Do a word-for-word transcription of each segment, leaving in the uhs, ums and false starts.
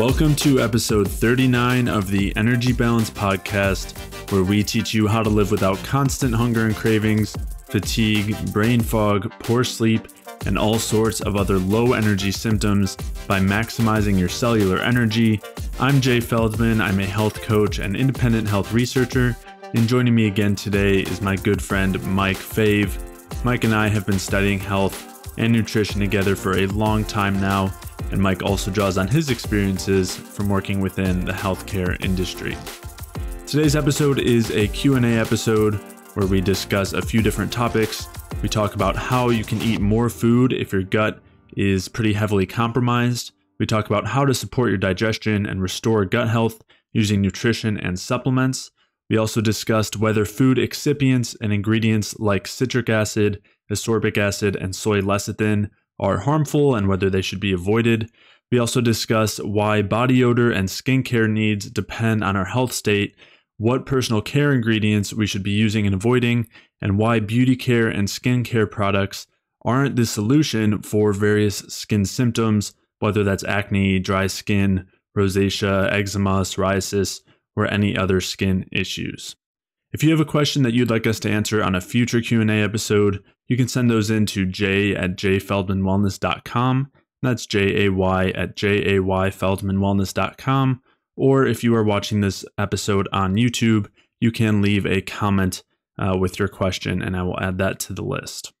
Welcome to episode thirty-nine of the Energy Balance Podcast, where we teach you how to live without constant hunger and cravings, fatigue, brain fog, poor sleep, and all sorts of other low energy symptoms by maximizing your cellular energy. I'm Jay Feldman. I'm a health coach and independent health researcher. And joining me again today is my good friend, Mike Fave. Mike and I have been studying health and nutrition together for a long time now. And Mike also draws on his experiences from working within the healthcare industry. Today's episode is a Q and A episode where we discuss a few different topics. We talk about how you can eat more food if your gut is pretty heavily compromised. We talk about how to support your digestion and restore gut health using nutrition and supplements. We also discussed whether food excipients and ingredients like citric acid, ascorbic acid, and soy lecithin are harmful and whether they should be avoided. We also discuss why body odor and skincare needs depend on our health state, what personal care ingredients we should be using and avoiding, and why beauty care and skincare products aren't the solution for various skin symptoms, whether that's acne, dry skin, rosacea, eczema, psoriasis, or any other skin issues. If you have a question that you'd like us to answer on a future Q and A episode, you can send those in to jay at jay feldman wellness dot com. That's J A Y at J A Y feldman wellness dot com. Or if you are watching this episode on YouTube, you can leave a comment uh, with your question and I will add that to the list.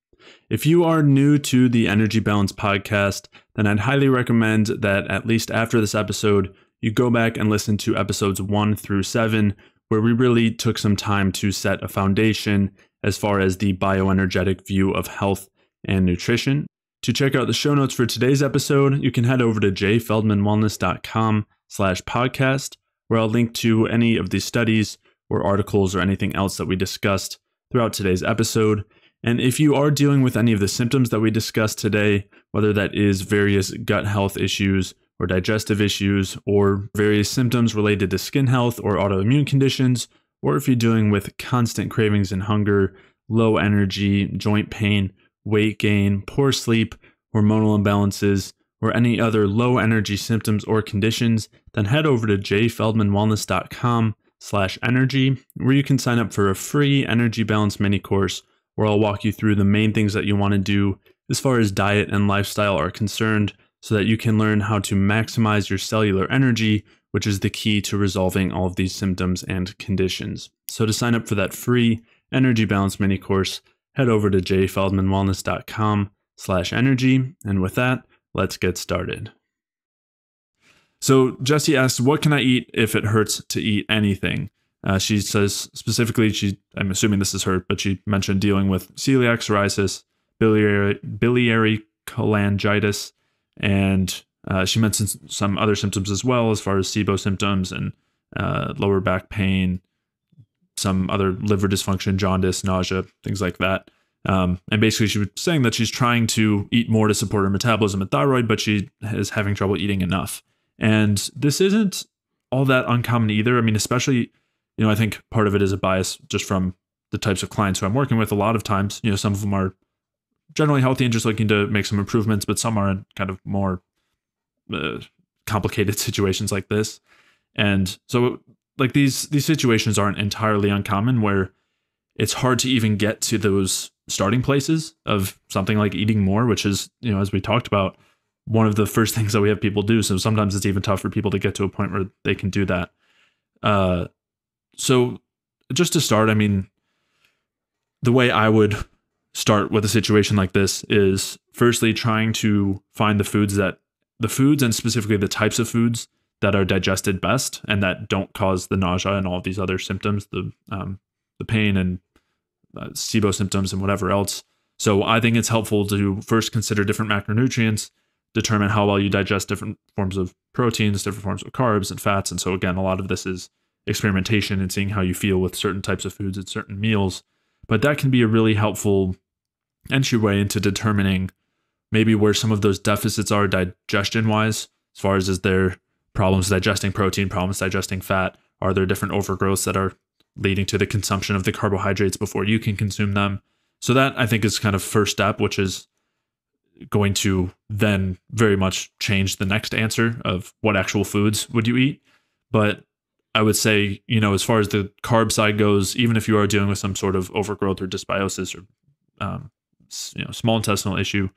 If you are new to the Energy Balance Podcast, then I'd highly recommend that at least after this episode, you go back and listen to episodes one through seven, where we really took some time to set a foundation as far as the bioenergetic view of health and nutrition. To check out the show notes for today's episode, you can head over to jay feldman wellness dot com slash podcast, where I'll link to any of the studies or articles or anything else that we discussed throughout today's episode. And if you are dealing with any of the symptoms that we discussed today, whether that is various gut health issues or digestive issues or various symptoms related to skin health or autoimmune conditions, or if you're dealing with constant cravings and hunger, low energy, joint pain, weight gain, poor sleep, hormonal imbalances, or any other low energy symptoms or conditions, then head over to jay feldman wellness dot com slash energy, where you can sign up for a free Energy Balance mini course, where I'll walk you through the main things that you want to do as far as diet and lifestyle are concerned, so that you can learn how to maximize your cellular energy, which is the key to resolving all of these symptoms and conditions. So to sign up for that free Energy Balance mini course, head over to jay feldman wellness dot com slash energy. And with that, let's get started. So Jesse asks, what can I eat if it hurts to eat anything? Uh, she says specifically, she I'm assuming this is her, but she mentioned dealing with celiac, psoriasis, biliary, biliary cholangitis, and Uh, she mentions some other symptoms as well, as far as SIBO symptoms and uh, lower back pain, some other liver dysfunction, jaundice, nausea, things like that. Um, and basically, she was saying that she's trying to eat more to support her metabolism and thyroid, but she is having trouble eating enough. And this isn't all that uncommon either. I mean, especially, you know, I think part of it is a bias just from the types of clients who I'm working with. A lot of times, you know, some of them are generally healthy and just looking to make some improvements, but some are kind of more Uh, complicated situations like this. And so like these these situations aren't entirely uncommon, where it's hard to even get to those starting places of something like eating more, which is, you know, as we talked about, one of the first things that we have people do. So sometimes it's even tough for people to get to a point where they can do that. Uh, so just to start, I mean, the way I would start with a situation like this is firstly trying to find the foods that The foods and specifically the types of foods that are digested best and that don't cause the nausea and all of these other symptoms, the um, the pain and uh, SIBO symptoms and whatever else. So I think it's helpful to first consider different macronutrients, determine how well you digest different forms of proteins, different forms of carbs and fats. And so again, a lot of this is experimentation and seeing how you feel with certain types of foods and certain meals. But that can be a really helpful entryway into determining maybe where some of those deficits are digestion-wise, as far as is there problems digesting protein, problems digesting fat? Are there different overgrowths that are leading to the consumption of the carbohydrates before you can consume them? So that, I think, is kind of first step, which is going to then very much change the next answer of what actual foods would you eat. But I would say, you know, as far as the carb side goes, even if you are dealing with some sort of overgrowth or dysbiosis or, um, you know, small intestinal issue,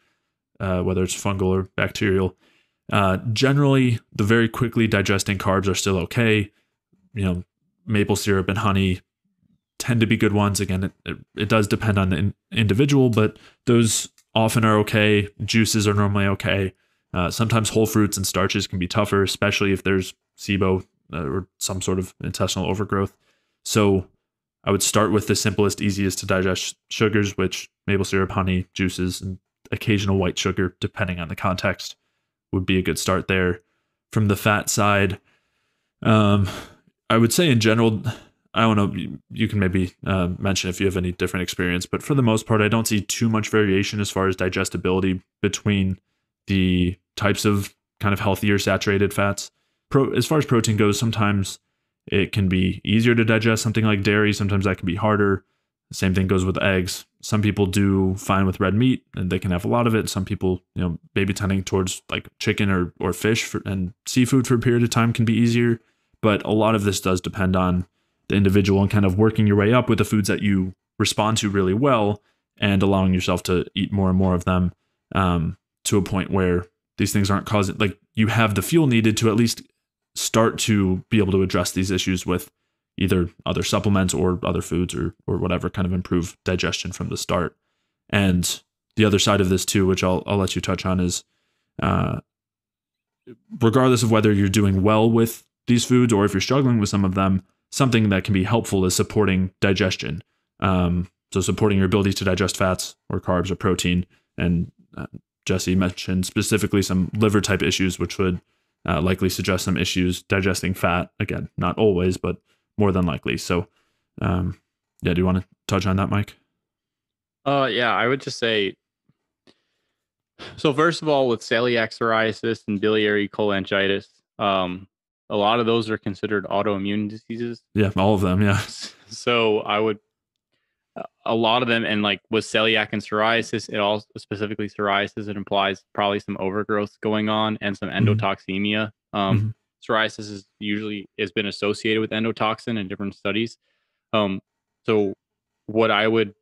uh, whether it's fungal or bacterial, uh, generally the very quickly digesting carbs are still okay. You know, maple syrup and honey tend to be good ones. Again, it, it, it does depend on the in, individual, but those often are okay. Juices are normally okay. Uh, sometimes whole fruits and starches can be tougher, especially if there's SIBO or some sort of intestinal overgrowth. So I would start with the simplest, easiest to digest sugars, which maple syrup, honey, juices, and occasional white sugar, depending on the context, would be a good start there. From the fat side, um, I would say in general, I don't know, you can maybe uh, mention if you have any different experience, but for the most part, I don't see too much variation as far as digestibility between the types of kind of healthier saturated fats. Pro, as far as protein goes, sometimes it can be easier to digest something like dairy. Sometimes that can be harder. The same thing goes with eggs. Some people do fine with red meat and they can have a lot of it. Some people, you know, maybe tending towards like chicken or, or fish for, and seafood for a period of time can be easier. But a lot of this does depend on the individual and kind of working your way up with the foods that you respond to really well and allowing yourself to eat more and more of them um, to a point where these things aren't causing, like you have the fuel needed to at least start to be able to address these issues with either other supplements or other foods or or whatever, kind of improve digestion from the start. And the other side of this too, which I'll, I'll let you touch on, is uh, regardless of whether you're doing well with these foods or if you're struggling with some of them, something that can be helpful is supporting digestion. Um, so supporting your ability to digest fats or carbs or protein. And uh, Jesse mentioned specifically some liver type issues, which would Uh, likely suggest some issues digesting fat. Again, not always, but more than likely. So, um, yeah, do you want to touch on that, Mike? Uh, yeah, I would just say, so first of all, with celiac psoriasis and biliary cholangitis, um, a lot of those are considered autoimmune diseases. Yeah, all of them, yeah. So I would, a lot of them, and like with celiac and psoriasis, it all specifically psoriasis, it implies probably some overgrowth going on and some endotoxemia. Um, mm-hmm. Psoriasis is usually has been associated with endotoxin in different studies. Um, so what I would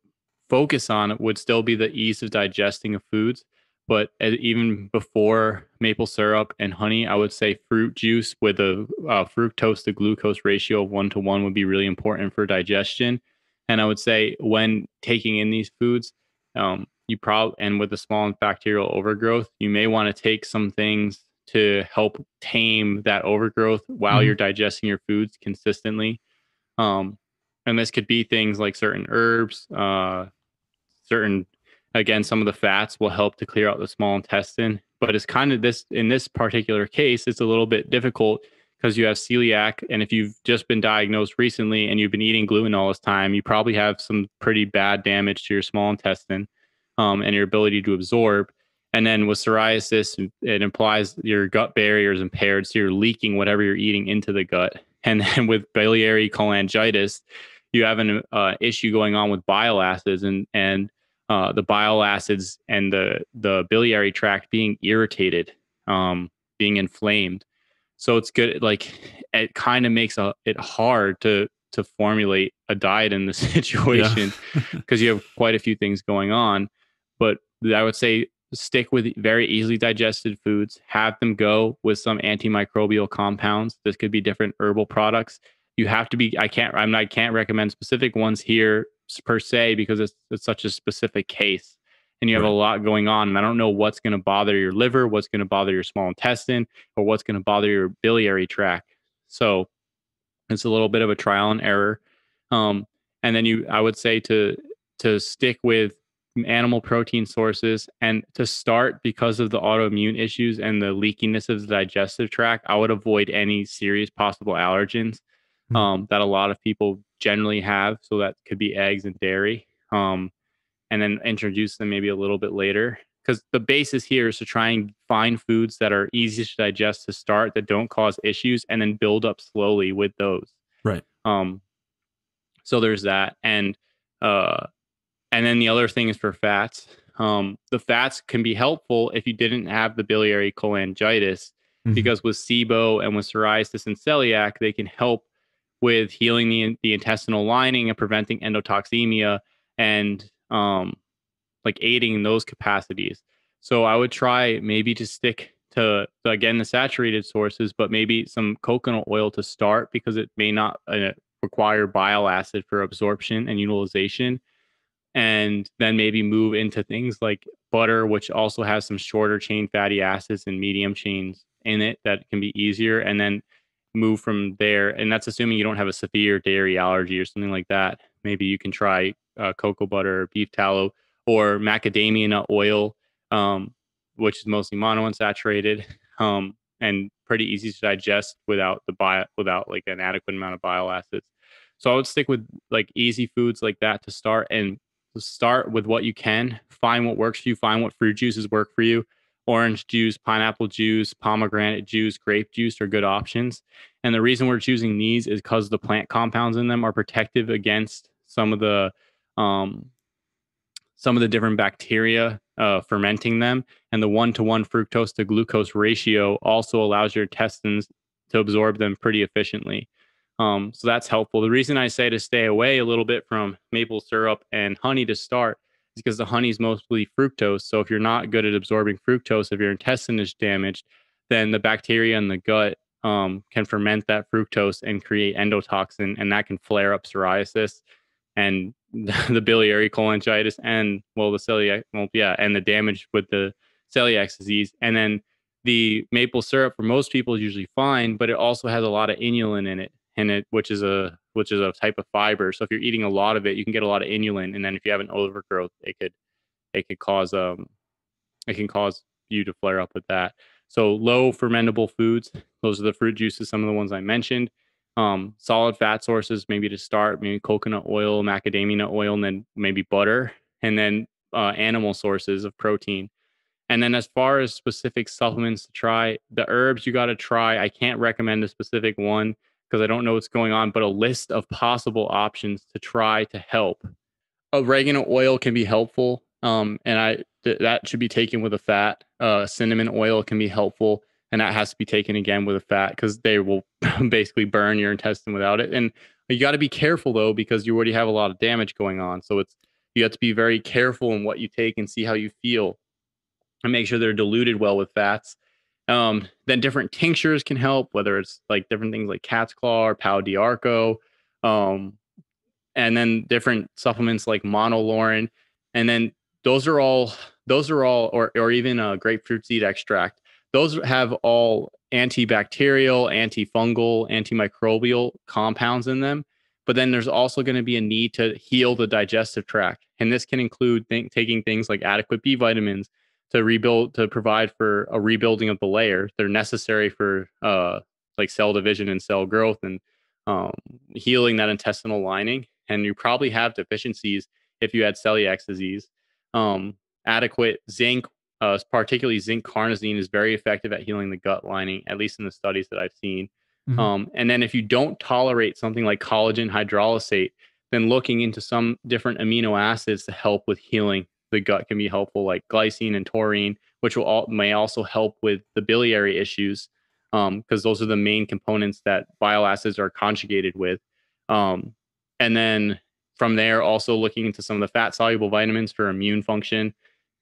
focus on would still be the ease of digesting of foods, but as, even before maple syrup and honey, I would say fruit juice with a uh, fructose to glucose ratio of one to one would be really important for digestion. And I would say when taking in these foods, um, you probably, and with a small bacterial overgrowth, you may want to take some things to help tame that overgrowth while mm-hmm. you're digesting your foods consistently. Um, and this could be things like certain herbs, uh, certain, again, some of the fats will help to clear out the small intestine. But it's kind of this, in this particular case, it's a little bit difficult because you have celiac, and if you've just been diagnosed recently and you've been eating gluten all this time, you probably have some pretty bad damage to your small intestine um, and your ability to absorb. And then with psoriasis, it implies your gut barrier is impaired, so you're leaking whatever you're eating into the gut. And then with biliary cholangitis, you have an uh, issue going on with bile acids and and uh, the bile acids and the the biliary tract being irritated, um, being inflamed. So it's good, like it kind of makes a, it hard to to formulate a diet in this situation because yeah. you have quite a few things going on. But I would say stick with very easily digested foods, have them go with some antimicrobial compounds. This could be different herbal products. You have to be, I can't, I'm not, I can't recommend specific ones here per se because it's, it's such a specific case. And you have right. a lot going on, and I don't know what's going to bother your liver, what's going to bother your small intestine, or what's going to bother your biliary tract. So it's a little bit of a trial and error. Um, and then you, I would say to to stick with animal protein sources, and to start because of the autoimmune issues and the leakiness of the digestive tract, I would avoid any serious possible allergens mm-hmm. um, that a lot of people generally have. So that could be eggs and dairy. Um, and then introduce them maybe a little bit later. Because the basis here is to try and find foods that are easy to digest to start, that don't cause issues, and then build up slowly with those. Right. Um. So there's that. And uh, and then the other thing is for fats. Um, the fats can be helpful if you didn't have the biliary cholangitis, mm-hmm. because with SIBO and with psoriasis and celiac, they can help with healing the, the intestinal lining and preventing endotoxemia and um, like aiding in those capacities. So I would try maybe to stick to, to again, the saturated sources, but maybe some coconut oil to start, because it may not uh, require bile acid for absorption and utilization. And then maybe move into things like butter, which also has some shorter chain fatty acids and medium chains in it that can be easier. And then move from there. And that's assuming you don't have a severe dairy allergy or something like that. Maybe you can try uh, cocoa butter, or beef tallow, or macadamia nut oil, um, which is mostly monounsaturated um, and pretty easy to digest without the bile, without like an adequate amount of bile acids. So I would stick with like easy foods like that to start, and start with what you can, find what works for you, find what fruit juices work for you. Orange juice, pineapple juice, pomegranate juice, grape juice are good options. And the reason we're choosing these is because the plant compounds in them are protective against some of the um, some of the different bacteria uh, fermenting them. And the one-to-one fructose to glucose ratio also allows your intestines to absorb them pretty efficiently. Um, so that's helpful. The reason I say to stay away a little bit from maple syrup and honey to start is because the honey is mostly fructose. So if you're not good at absorbing fructose, if your intestine is damaged, then the bacteria in the gut um, can ferment that fructose and create endotoxin, and that can flare up psoriasis and the biliary cholangitis and, well, the celiac, well, yeah, and the damage with the celiac disease. And then the maple syrup for most people is usually fine, but it also has a lot of inulin in it. And it, which is a which is a type of fiber. So if you're eating a lot of it, you can get a lot of inulin, and then if you have an overgrowth, it could it could cause um it can cause you to flare up with that. So low fermentable foods, those are the fruit juices, some of the ones I mentioned. Um, solid fat sources, maybe to start, maybe coconut oil, macadamia nut oil, and then maybe butter, and then uh, animal sources of protein. And then as far as specific supplements to try, the herbs you got to try. I can't recommend a specific one, because I don't know what's going on, but a list of possible options to try to help. Oregano oil can be helpful, um, and I th- that should be taken with a fat. Uh, cinnamon oil can be helpful, and that has to be taken again with a fat, because they will basically burn your intestine without it. And you got to be careful, though, because you already have a lot of damage going on. So it's you have to be very careful in what you take and see how you feel, and make sure they're diluted well with fats. Um, then different tinctures can help, whether it's like different things like cat's claw or Pau d'Arco, um, and then different supplements like monolaurin. And then those are all, those are all, or, or even a grapefruit seed extract. Those have all antibacterial, antifungal, antimicrobial compounds in them. But then there's also going to be a need to heal the digestive tract. And this can include th- taking things like adequate B vitamins, to rebuild, to provide for a rebuilding of the layer. They're necessary for uh, like cell division and cell growth and um, healing that intestinal lining. And you probably have deficiencies if you had celiac disease. Um, adequate zinc, uh, particularly zinc carnosine, is very effective at healing the gut lining, at least in the studies that I've seen. Mm-hmm. Um, and then if you don't tolerate something like collagen hydrolysate, then looking into some different amino acids to help with healing the gut can be helpful, like glycine and taurine, which will all, may also help with the biliary issues, because um, those are the main components that bile acids are conjugated with. Um, and then from there, also looking into some of the fat-soluble vitamins for immune function,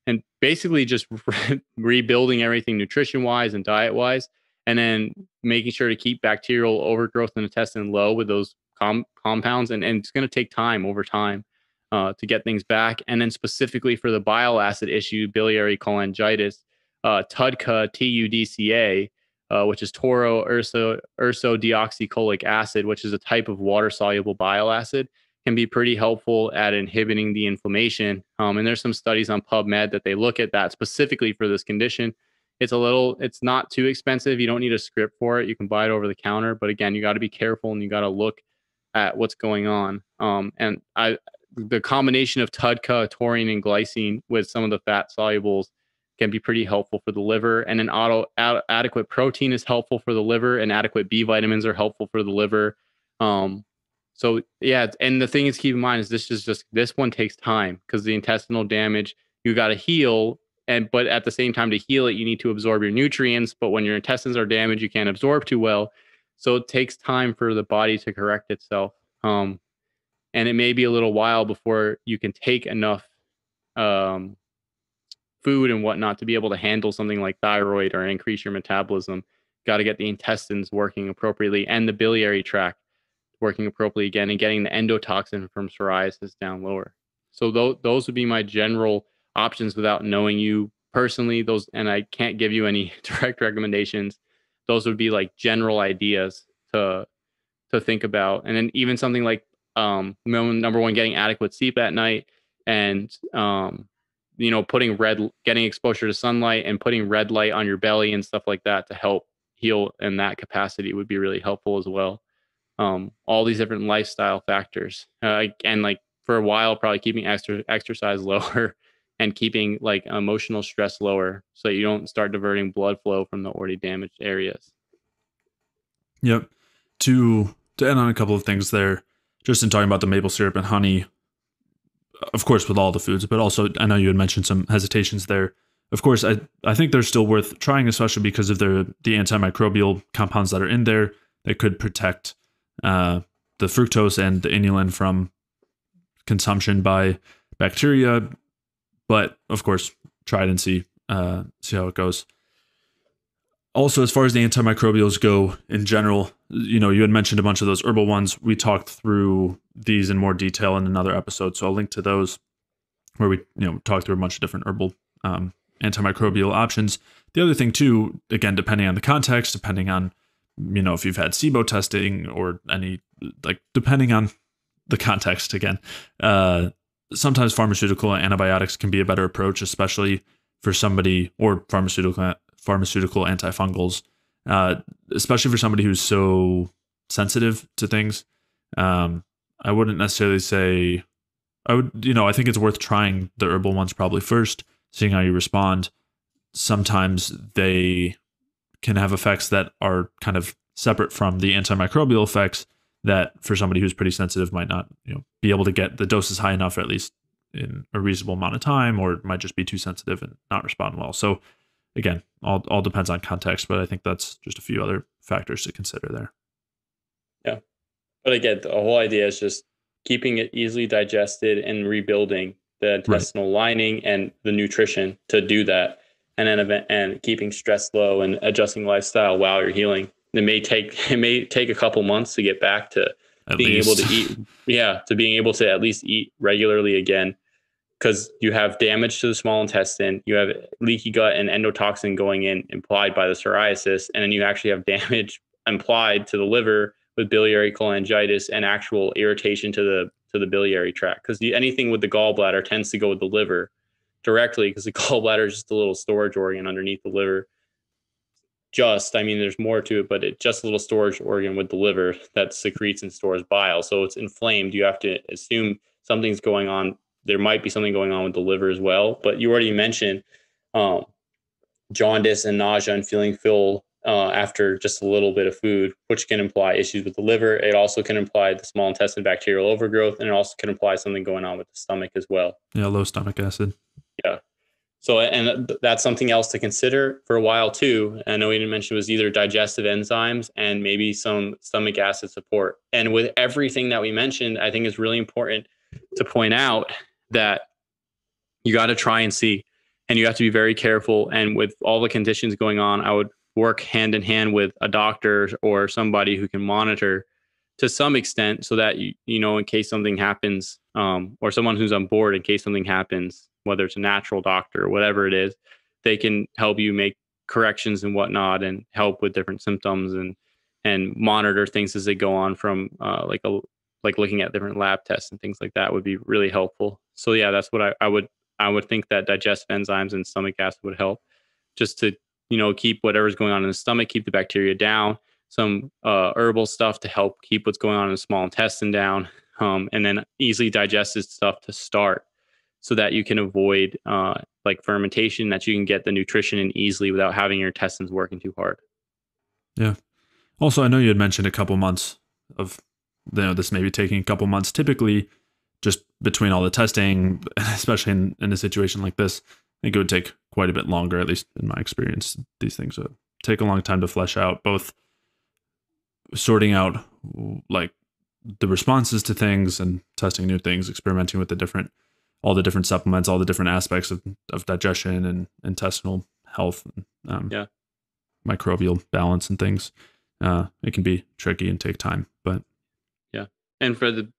and basically just re- rebuilding everything nutrition-wise and diet-wise, and then making sure to keep bacterial overgrowth in the intestine low with those com- compounds. And, and it's going to take time over time. Uh, to get things back. And then specifically for the bile acid issue, biliary cholangitis, uh, T U D C A, T U D C A, uh, which is toro urso, urso deoxycholic acid, which is a type of water-soluble bile acid, can be pretty helpful at inhibiting the inflammation. Um, and there's some studies on PubMed that they look at that specifically for this condition. It's a little, it's not too expensive. You don't need a script for it. You can buy it over the counter. But again, you got to be careful and you got to look at what's going on. Um, and I, the combination of T U D C A, taurine, and glycine with some of the fat solubles can be pretty helpful for the liver. And an auto, ad, adequate protein is helpful for the liver, and adequate B vitamins are helpful for the liver. Um, so yeah, and the thing is, keep in mind is this is just, this one takes time, because the intestinal damage you got to heal. And, but at the same time, to heal it, you need to absorb your nutrients. But when your intestines are damaged, you can't absorb too well. So it takes time for the body to correct itself. Um, and it may be a little while before you can take enough um, food and whatnot to be able to handle something like thyroid or increase your metabolism. Got to get the intestines working appropriately and the biliary tract working appropriately again, and getting the endotoxin from psoriasis down lower. So th- those would be my general options without knowing you personally. Those, and I can't give you any direct recommendations. Those would be like general ideas to to think about. And then even something like um number one, getting adequate sleep at night, and um you know, putting red getting exposure to sunlight and putting red light on your belly and stuff like that to help heal in that capacity would be really helpful as well. Um all these different lifestyle factors, uh, and like for a while probably keeping extra exercise lower and keeping like emotional stress lower, so you don't start diverting blood flow from the already damaged areas. Yep. To to end on a couple of things there, just in talking about the maple syrup and honey, of course with all the foods, but also I know you had mentioned some hesitations there. Of course, I, I think they're still worth trying, especially because of the, the antimicrobial compounds that are in there that could protect uh, the fructose and the inulin from consumption by bacteria. But of course, try it and see, uh, see how it goes. Also, as far as the antimicrobials go in general, you know, you had mentioned a bunch of those herbal ones. We talked through these in more detail in another episode, so I'll link to those where we, you know, talked through a bunch of different herbal um, antimicrobial options. The other thing too, again, depending on the context, depending on, you know, if you've had SIBO testing or any, like, depending on the context again, uh, sometimes pharmaceutical antibiotics can be a better approach, especially for somebody, or pharmaceutical pharmaceutical antifungals, uh, especially for somebody who's so sensitive to things. Um, I wouldn't necessarily say, I would, you know, I think it's worth trying the herbal ones probably first, seeing how you respond. Sometimes they can have effects that are kind of separate from the antimicrobial effects that for somebody who's pretty sensitive might not, you know, be able to get the doses high enough, at least in a reasonable amount of time, or might just be too sensitive and not respond well. So again, all all depends on context, but I think that's just a few other factors to consider there. Yeah. But again, the whole idea is just keeping it easily digested and rebuilding the intestinal right. lining and the nutrition to do that. And then event, and keeping stress low and adjusting lifestyle while you're healing. It may take it may take a couple months to get back to at being least. able to eat. Yeah, to being able to at least eat regularly again, because you have damage to the small intestine, you have leaky gut and endotoxin going in, implied by the psoriasis, and then you actually have damage implied to the liver with biliary cholangitis and actual irritation to the to the biliary tract. Because anything with the gallbladder tends to go with the liver directly, because the gallbladder is just a little storage organ underneath the liver. Just, I mean, there's more to it, but it's just a little storage organ with the liver that secretes and stores bile. So it's inflamed. You have to assume something's going on. There might be something going on with the liver as well. But you already mentioned um, jaundice and nausea and feeling full uh, after just a little bit of food, which can imply issues with the liver. It also can imply the small intestine bacterial overgrowth, and it also can imply something going on with the stomach as well. Yeah, low stomach acid. Yeah. So, and that's something else to consider for a while too. I know we didn't mention, was either digestive enzymes and maybe some stomach acid support. And with everything that we mentioned, I think it's really important to point out that you got to try and see, and you have to be very careful. And with all the conditions going on, I would work hand in hand with a doctor or somebody who can monitor to some extent, so that, you, you know, in case something happens, um, or someone who's on board in case something happens, whether it's a natural doctor or whatever it is, they can help you make corrections and whatnot, and help with different symptoms, and, and monitor things as they go on from uh, like, a, like looking at different lab tests and things like that would be really helpful. So yeah, that's what I, I would, I would think that digestive enzymes and stomach acid would help, just to, you know, keep whatever's going on in the stomach, keep the bacteria down, some uh, herbal stuff to help keep what's going on in the small intestine down, um, and then easily digested stuff to start, so that you can avoid uh, like fermentation, that you can get the nutrition in easily without having your intestines working too hard. Yeah. Also, I know you had mentioned a couple months of, you know, this maybe taking a couple months. Typically, just between all the testing, especially in, in a situation like this, I think it would take quite a bit longer, at least in my experience. These things would take a long time to flesh out, both sorting out like the responses to things and testing new things, experimenting with the different, all the different supplements, all the different aspects of, of digestion and intestinal health, and, um, yeah. microbial balance and things. Uh, it can be tricky and take time, but yeah. And for the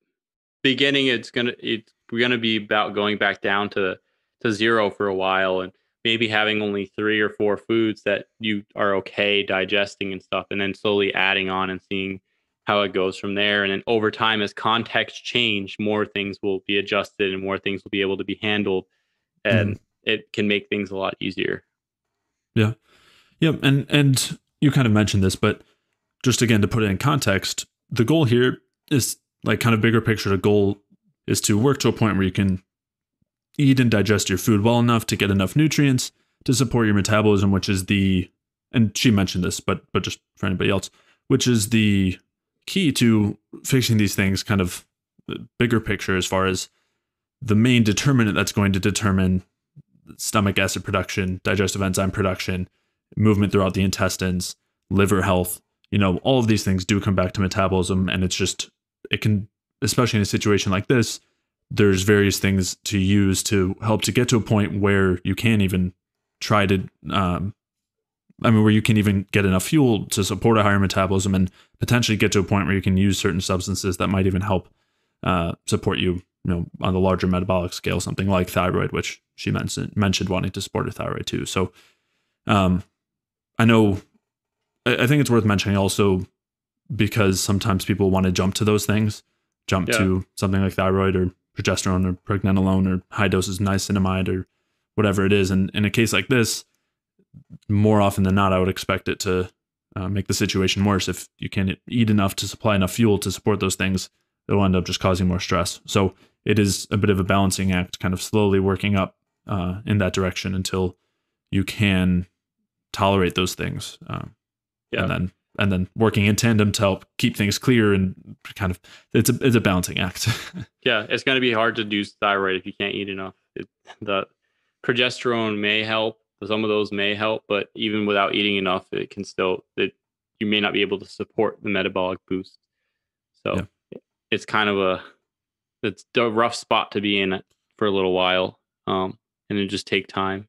beginning, it's gonna it's we're gonna be about going back down to to zero for a while, and maybe having only three or four foods that you are okay digesting and stuff, and then slowly adding on and seeing how it goes from there. And then over time, as context change, more things will be adjusted and more things will be able to be handled, and mm. it can make things a lot easier. Yeah, yeah, and and you kind of mentioned this, but just again, to put it in context, the goal here is like kind of bigger picture. The goal is to work to a point where you can eat and digest your food well enough to get enough nutrients to support your metabolism, which is the, and she mentioned this, but, but just for anybody else, which is the key to fixing these things, kind of the bigger picture, as far as the main determinant that's going to determine stomach acid production, digestive enzyme production, movement throughout the intestines, liver health. You know, all of these things do come back to metabolism, and it's just, it can, especially in a situation like this, there's various things to use to help to get to a point where you can even try to, um, I mean, where you can even get enough fuel to support a higher metabolism and potentially get to a point where you can use certain substances that might even help uh, support you, you know, on the larger metabolic scale, something like thyroid, which she mentioned, mentioned wanting to support her thyroid too. So um, I know, I think it's worth mentioning also, because sometimes people want to jump to those things, jump yeah. to something like thyroid or progesterone or pregnenolone or high doses of niacinamide or whatever it is. And in a case like this, more often than not, I would expect it to uh, make the situation worse. If you can't eat enough to supply enough fuel to support those things, it'll end up just causing more stress. So it is a bit of a balancing act, kind of slowly working up uh, in that direction until you can tolerate those things. Um, Yeah. And then, and then working in tandem to help keep things clear, and kind of, it's a, it's a balancing act. Yeah. It's going to be hard to do thyroid if you can't eat enough. It, the progesterone may help. Some of those may help, but even without eating enough, it can still, it, you may not be able to support the metabolic boost. So yeah. it's kind of a, it's a rough spot to be in for a little while. Um, and it just take time,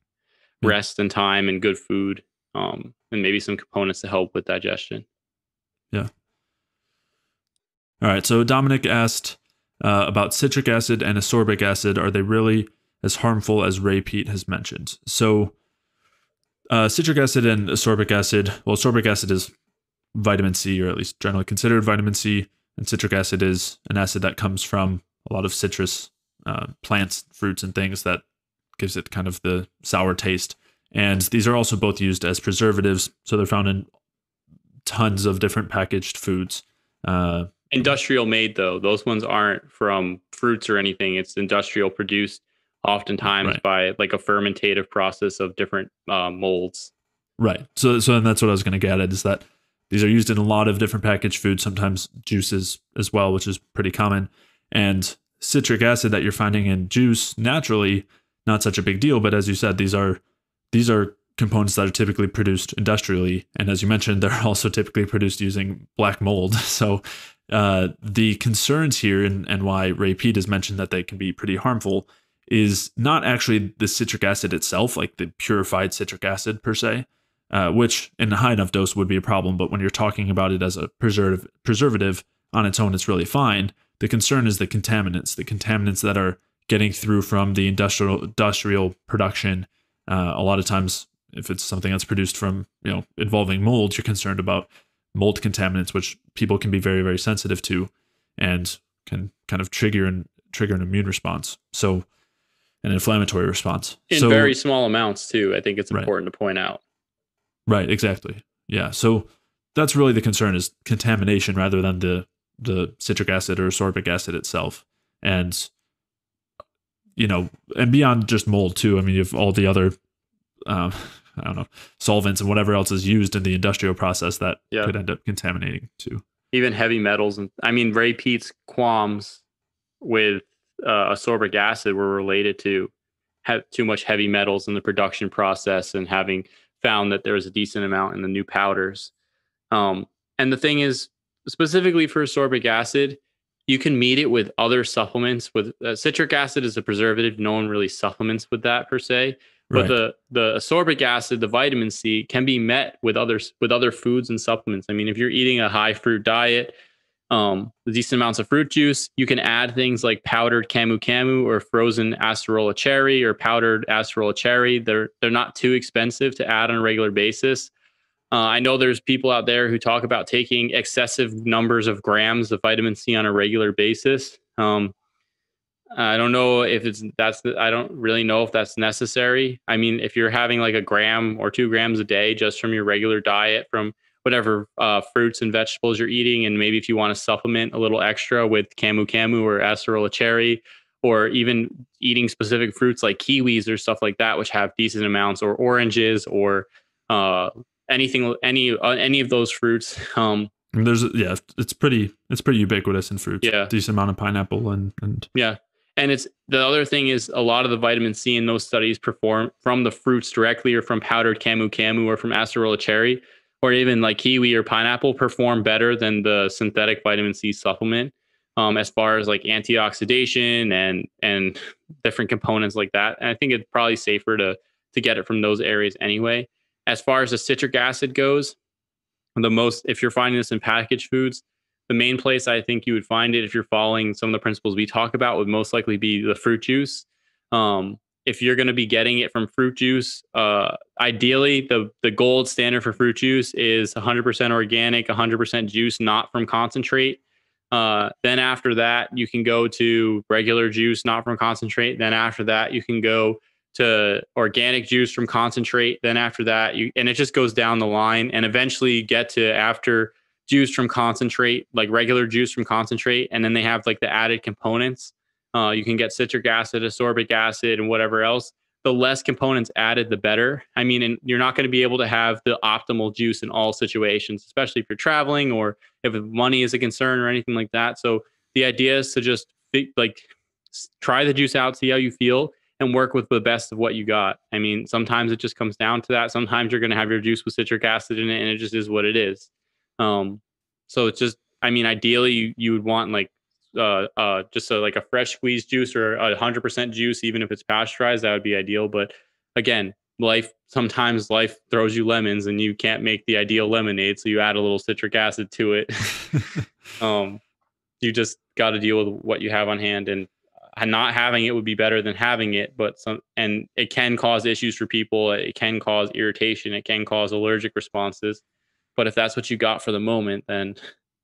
yeah. rest and time and good food. Um, and maybe some components to help with digestion. Yeah. All right. So Dominic asked uh, about citric acid and ascorbic acid. Are they really as harmful as Ray Peat has mentioned? So uh, citric acid and ascorbic acid, well, ascorbic acid is vitamin C, or at least generally considered vitamin C, and citric acid is an acid that comes from a lot of citrus uh, plants, fruits, and things that gives it kind of the sour taste. And these are also both used as preservatives. So they're found in tons of different packaged foods. Uh, industrial made, though. Those ones aren't from fruits or anything. It's industrial produced, oftentimes right. by like a fermentative process of different uh, molds. Right. So, so and that's what I was going to get at, is that these are used in a lot of different packaged foods, sometimes juices as well, which is pretty common. And citric acid that you're finding in juice naturally, not such a big deal. But as you said, these are These are components that are typically produced industrially. And as you mentioned, they're also typically produced using black mold. So uh, the concerns here, and, and why Ray Peat has mentioned that they can be pretty harmful, is not actually the citric acid itself, like the purified citric acid per se, uh, which in a high enough dose would be a problem. But when you're talking about it as a preservative, preservative on its own, it's really fine. The concern is the contaminants, the contaminants that are getting through from the industrial industrial production. Uh, a lot of times, if it's something that's produced from, you know, involving mold, you're concerned about mold contaminants, which people can be very, very sensitive to, and can kind of trigger and trigger an immune response. So an inflammatory response in so, very small amounts too. I think it's important right. to point out. Right. Exactly. Yeah. So that's really the concern, is contamination rather than the, the citric acid or ascorbic acid itself. And you know, and beyond just mold too. I mean, you have all the other, um, I don't know, solvents and whatever else is used in the industrial process that yeah. could end up contaminating too. Even heavy metals. And I mean, Ray Peat's qualms with uh, ascorbic acid were related to have too much heavy metals in the production process, and having found that there was a decent amount in the new powders. Um, and the thing is, specifically for ascorbic acid, you can meet it with other supplements. With uh, citric acid is a preservative. No one really supplements with that per se. But right. the the ascorbic acid, the vitamin C, can be met with other with other foods and supplements. I mean, if you're eating a high fruit diet, um, with decent amounts of fruit juice, you can add things like powdered camu camu or frozen acerola cherry or powdered acerola cherry. They're they're not too expensive to add on a regular basis. Uh, I know there's people out there who talk about taking excessive numbers of grams of vitamin C on a regular basis. Um, I don't know if it's that's the, I don't really know if that's necessary. I mean, if you're having like a gram or two grams a day just from your regular diet, from whatever uh, fruits and vegetables you're eating, and maybe if you want to supplement a little extra with camu camu or acerola cherry, or even eating specific fruits like kiwis or stuff like that, which have decent amounts, or oranges, or uh, anything, any uh, any of those fruits. Um, There's yeah, it's pretty it's pretty ubiquitous in fruits. Yeah, decent amount of pineapple and and yeah. And it's the other thing is a lot of the vitamin C in those studies perform from the fruits directly, or from powdered camu camu, or from acerola cherry, or even like kiwi or pineapple, perform better than the synthetic vitamin C supplement, um, as far as like antioxidation and and different components like that. And I think it's probably safer to to get it from those areas anyway. As far as the citric acid goes, the most, if you're finding this in packaged foods, the main place I think you would find it, if you're following some of the principles we talk about, would most likely be the fruit juice. Um, if you're going to be getting it from fruit juice, uh, ideally the the gold standard for fruit juice is one hundred percent organic, one hundred percent juice, not from concentrate. Uh, then after that, you can go to regular juice, not from concentrate. Then after that, you can go to organic juice from concentrate. Then after that, you and it just goes down the line, and eventually you get to after juice from concentrate, like regular juice from concentrate, and then they have like the added components. Uh, you can get citric acid, ascorbic acid, and whatever else. The less components added, the better. I mean, and you're not going to be able to have the optimal juice in all situations, especially if you're traveling or if money is a concern or anything like that. So the idea is to just like try the juice out, see how you feel, and work with the best of what you got. I mean, sometimes it just comes down to that. Sometimes you're going to have your juice with citric acid in it, and it just is what it is. Um, so it's just, I mean, ideally you, you would want like, uh, uh, just a, like a fresh squeezed juice or a hundred percent juice, even if it's pasteurized, that would be ideal. But again, life, sometimes life throws you lemons and you can't make the ideal lemonade. So you add a little citric acid to it. um, you just got to deal with what you have on hand, and not having it would be better than having it. But some, and it can cause issues for people. It can cause irritation. It can cause allergic responses. But if that's what you got for the moment, then,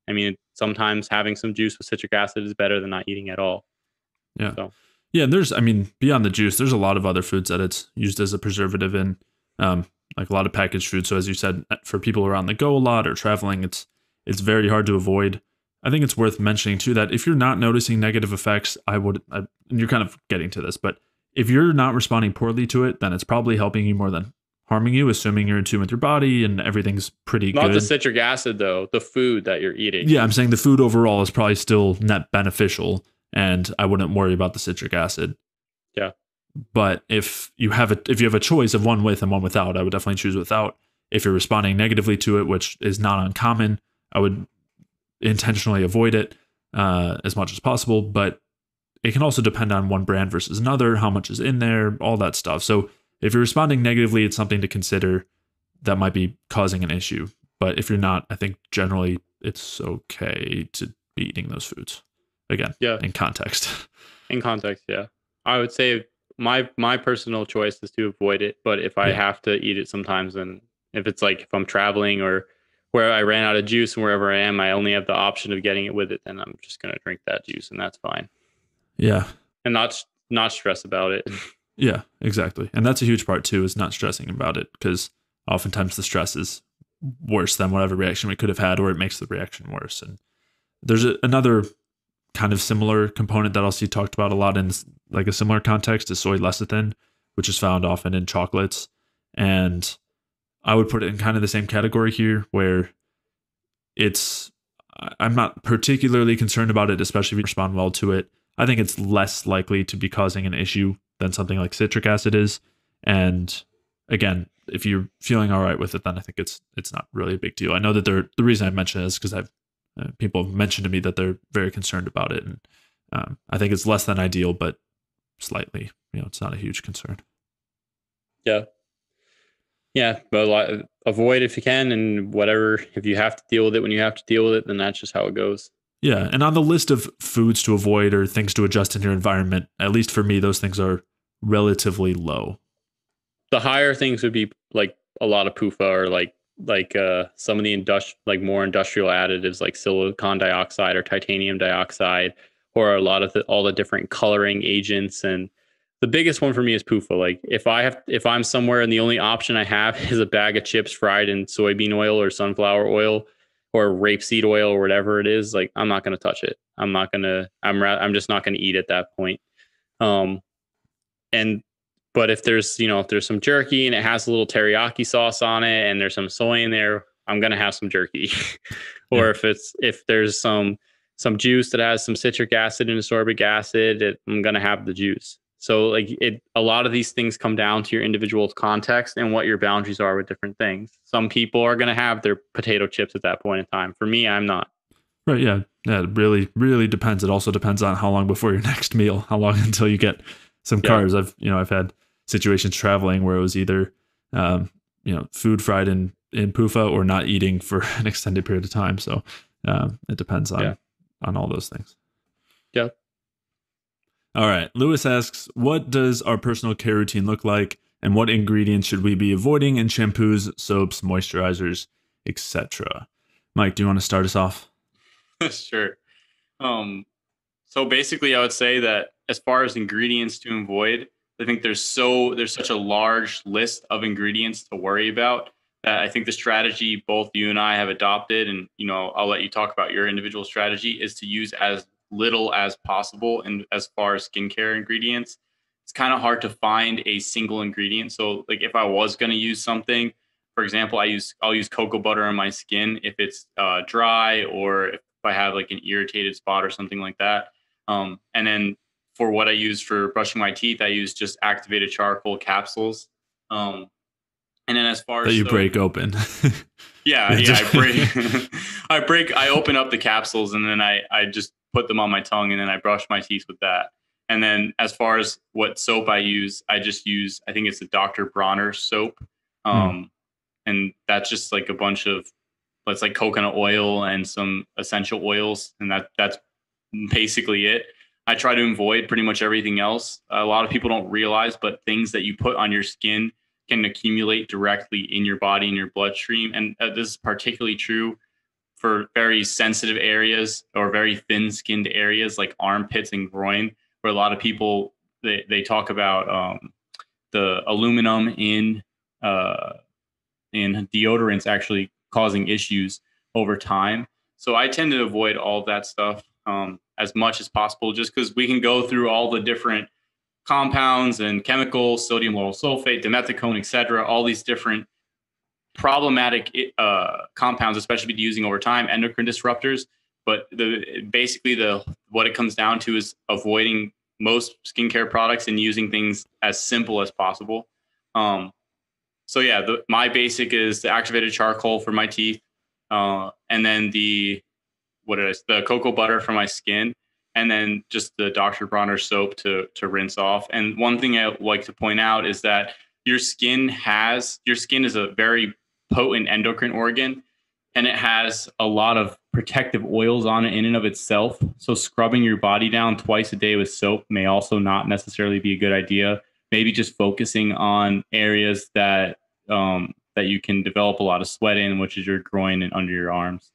I mean, sometimes having some juice with citric acid is better than not eating at all. Yeah. So. Yeah. And there's, I mean, beyond the juice, there's a lot of other foods that it's used as a preservative in, um, like a lot of packaged food. So as you said, for people who are on the go a lot or traveling, it's, it's very hard to avoid. I think it's worth mentioning too, that if you're not noticing negative effects, I would, I, and you're kind of getting to this, but if you're not responding poorly to it, then it's probably helping you more than harming you, assuming you're in tune with your body and everything's pretty good. Not the citric acid, though, the food that you're eating. Yeah, I'm saying the food overall is probably still net beneficial, and I wouldn't worry about the citric acid. Yeah. But if you have a if you have a choice of one with and one without, I would definitely choose without. If you're responding negatively to it, which is not uncommon, I would intentionally avoid it uh, as much as possible. But it can also depend on one brand versus another, how much is in there, all that stuff. So if you're responding negatively, it's something to consider that might be causing an issue. But if you're not, I think generally it's okay to be eating those foods. Again, yeah. in context. In context, yeah. I would say my my personal choice is to avoid it. But if I yeah. have to eat it sometimes, and if it's like if I'm traveling or where I ran out of juice and wherever I am, I only have the option of getting it with it, then I'm just going to drink that juice, and that's fine. Yeah. And not not stress about it. Yeah, exactly. And that's a huge part too, is not stressing about it, because oftentimes the stress is worse than whatever reaction we could have had, or it makes the reaction worse. And there's a, another kind of similar component that I'll see talked about a lot in like a similar context is soy lecithin, which is found often in chocolates. And I would put it in kind of the same category here, where it's, I'm not particularly concerned about it, especially if you respond well to it. I think it's less likely to be causing an issue than something like citric acid is. And again, if you're feeling all right with it, then I think it's it's not really a big deal. I know that they're, the reason I mentioned it is because I've uh, people have mentioned to me that they're very concerned about it, and um, I think it's less than ideal, but slightly, you know, it's not a huge concern. Yeah, yeah, but like, avoid if you can, and whatever, if you have to deal with it when you have to deal with it, then that's just how it goes. Yeah, and on the list of foods to avoid or things to adjust in your environment, at least for me, those things are relatively low. The higher things would be like a lot of PUFA, or like like uh, some of the industri- like more industrial additives like silicon dioxide or titanium dioxide, or a lot of the, all the different coloring agents. And the biggest one for me is PUFA. Like if I have, if I'm somewhere and the only option I have is a bag of chips fried in soybean oil or sunflower oil or rapeseed oil or whatever it is, like I'm not going to touch it. I'm not going to, I'm ra- I'm just not going to eat at that point. Um, and But if there's, you know, if there's some jerky and it has a little teriyaki sauce on it and there's some soy in there, I'm going to have some jerky. Or yeah. if it's, if there's some, some juice that has some citric acid and ascorbic acid, it, I'm going to have the juice. So like it, a lot of these things come down to your individual context and what your boundaries are with different things. Some people are going to have their potato chips at that point in time. For me, I'm not. Right. Yeah. Yeah. It really, really depends. It also depends on how long before your next meal, how long until you get some carbs. Yeah. I've, you know, I've had situations traveling where it was either, um, you know, food fried in, in PUFA or not eating for an extended period of time. So, um, it depends on, yeah. on all those things. Yeah. All right. Lewis asks, what does our personal care routine look like, and what ingredients should we be avoiding in shampoos, soaps, moisturizers, et cetera? Mike, do you want to start us off? Sure. Um, so basically I would say that as far as ingredients to avoid, I think there's so there's such a large list of ingredients to worry about that I think the strategy both you and I have adopted, and you know, I'll let you talk about your individual strategy, is to use as little as possible. And as far as skincare ingredients, it's kind of hard to find a single ingredient. So like if I was going to use something, for example, I use I'll use cocoa butter on my skin if it's uh, dry or if I have like an irritated spot or something like that, um, and then. For what I use for brushing my teeth, I use just activated charcoal capsules. Um, and then as far as you soap, break open. yeah, yeah, I break, I break, I open up the capsules and then I, I just put them on my tongue and then I brush my teeth with that. And then as far as what soap I use, I just use, I think it's the Doctor Bronner's soap. Um, hmm. And that's just like a bunch of, it's like coconut oil and some essential oils. And that that's basically it. I try to avoid pretty much everything else. A lot of people don't realize, but things that you put on your skin can accumulate directly in your body, in your bloodstream. And this is particularly true for very sensitive areas or very thin-skinned areas like armpits and groin, where a lot of people, they, they talk about um, the aluminum in, uh, in deodorants actually causing issues over time. So I tend to avoid all that stuff. Um, as much as possible, just because we can go through all the different compounds and chemicals, sodium lauryl sulfate, dimethicone, et cetera, all these different problematic uh, compounds, especially using over time, endocrine disruptors. But the, basically the what it comes down to is avoiding most skincare products and using things as simple as possible. Um, so yeah, the, my basic is the activated charcoal for my teeth. Uh, and then the what it is, the cocoa butter for my skin, and then just the Doctor Bronner's soap to, to rinse off. And one thing I like to point out is that your skin has, your skin is a very potent endocrine organ, and it has a lot of protective oils on it in and of itself. So scrubbing your body down twice a day with soap may also not necessarily be a good idea. Maybe just focusing on areas that, um, that you can develop a lot of sweat in, which is your groin and under your arms.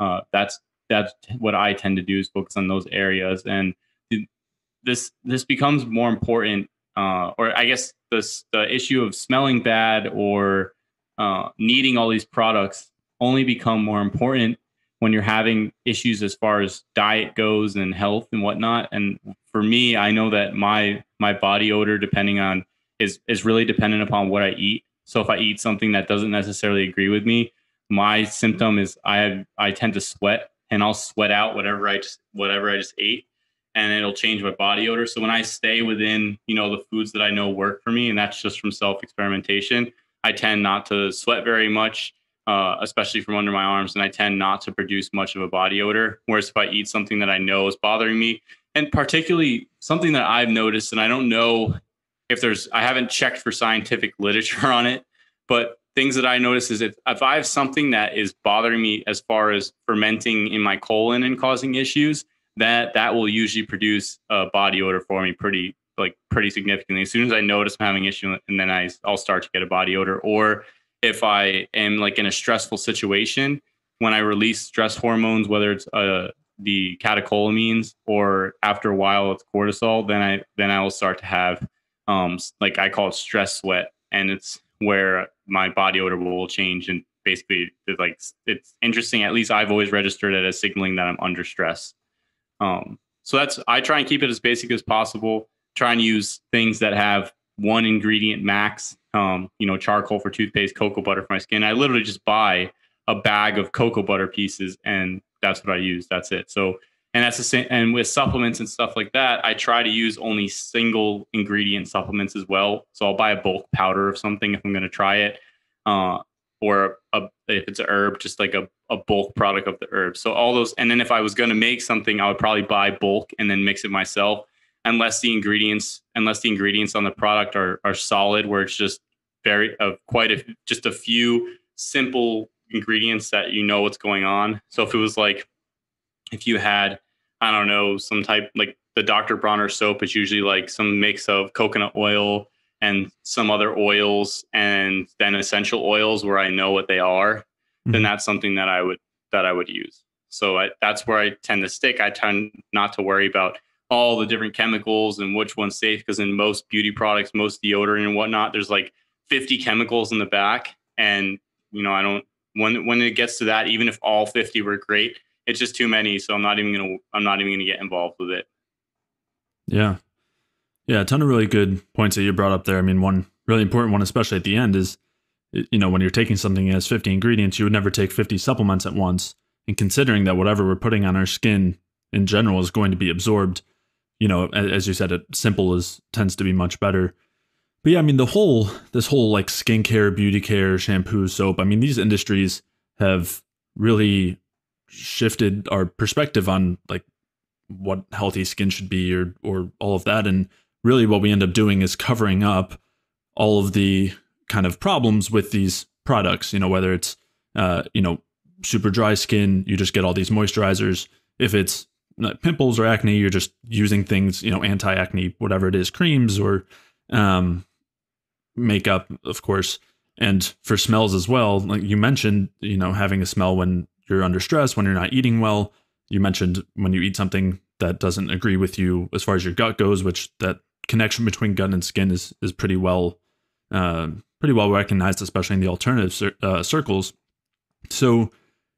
Uh, that's, That's what I tend to do, is focus on those areas. And this this becomes more important, uh, or I guess this, the issue of smelling bad or uh, needing all these products only become more important when you're having issues as far as diet goes and health and whatnot. And for me, I know that my my body odor, depending on, is is really dependent upon what I eat. So if I eat something that doesn't necessarily agree with me, my symptom is I have, I tend to sweat. And I'll sweat out whatever I just whatever I just ate. and it'll change my body odor. So when I stay within, you know, the foods that I know work for me, and that's just from self-experimentation, I tend not to sweat very much, uh, especially from under my arms, and I tend not to produce much of a body odor. Whereas if I eat something that I know is bothering me, and particularly something that I've noticed, and I don't know if there's, I haven't checked for scientific literature on it, but things that I notice is if, if I have something that is bothering me as far as fermenting in my colon and causing issues, that that will usually produce a body odor for me pretty like pretty significantly. As soon as I notice I'm having an issue, and then I, I'll start to get a body odor. Or if I am like in a stressful situation, when I release stress hormones, whether it's uh, the catecholamines or after a while it's cortisol, then I then I will start to have um, like I call it stress sweat, and it's where my body odor will change. And basically, it's like it's interesting. At least I've always registered it as signaling that I'm under stress. Um, so that's, I try and keep it as basic as possible, try and use things that have one ingredient max, um, you know, charcoal for toothpaste, cocoa butter for my skin. I literally just buy a bag of cocoa butter pieces, and that's what I use. That's it. So, and that's the same. And with supplements and stuff like that, I try to use only single ingredient supplements as well. So I'll buy a bulk powder of something if I'm going to try it, uh, or a, if it's a herb, just like a, a bulk product of the herb. So all those, and then if I was going to make something, I would probably buy bulk and then mix it myself, unless the ingredients, unless the ingredients on the product are are solid, where it's just very, uh, quite a, just a few simple ingredients that you know what's going on. So if it was like, if you had, I don't know, some type, like the Doctor Bronner's soap is usually like some mix of coconut oil and some other oils, and then essential oils where I know what they are, mm-hmm. then that's something that I would, that I would use. So I, that's where I tend to stick. I tend not to worry about all the different chemicals and which one's safe. Cause in most beauty products, most deodorant and whatnot, there's like fifty chemicals in the back. And, you know, I don't, when, when it gets to that, even if all fifty were great, it's just too many. So I'm not even going to, I'm not even going to get involved with it. Yeah. Yeah, a ton of really good points that you brought up there. I mean, one really important one, especially at the end, is, you know, when you're taking something that has fifty ingredients, you would never take fifty supplements at once. And considering that whatever we're putting on our skin in general is going to be absorbed, you know, as you said, it simple is tends to be much better. But yeah, I mean, the whole, this whole like skincare, beauty care, shampoo, soap, I mean, these industries have really shifted our perspective on like what healthy skin should be, or or all of that. And really what we end up doing is covering up all of the kind of problems with these products, you know, whether it's, uh, you know, super dry skin, you just get all these moisturizers. If it's pimples or acne, you're just using things, you know, anti-acne, whatever it is, creams or um, makeup, of course. And for smells as well, like you mentioned, you know, having a smell when you're under stress, when you're not eating well. You mentioned when you eat something that doesn't agree with you as far as your gut goes, which that connection between gut and skin is is pretty well uh, pretty well recognized, especially in the alternative cir uh, circles. So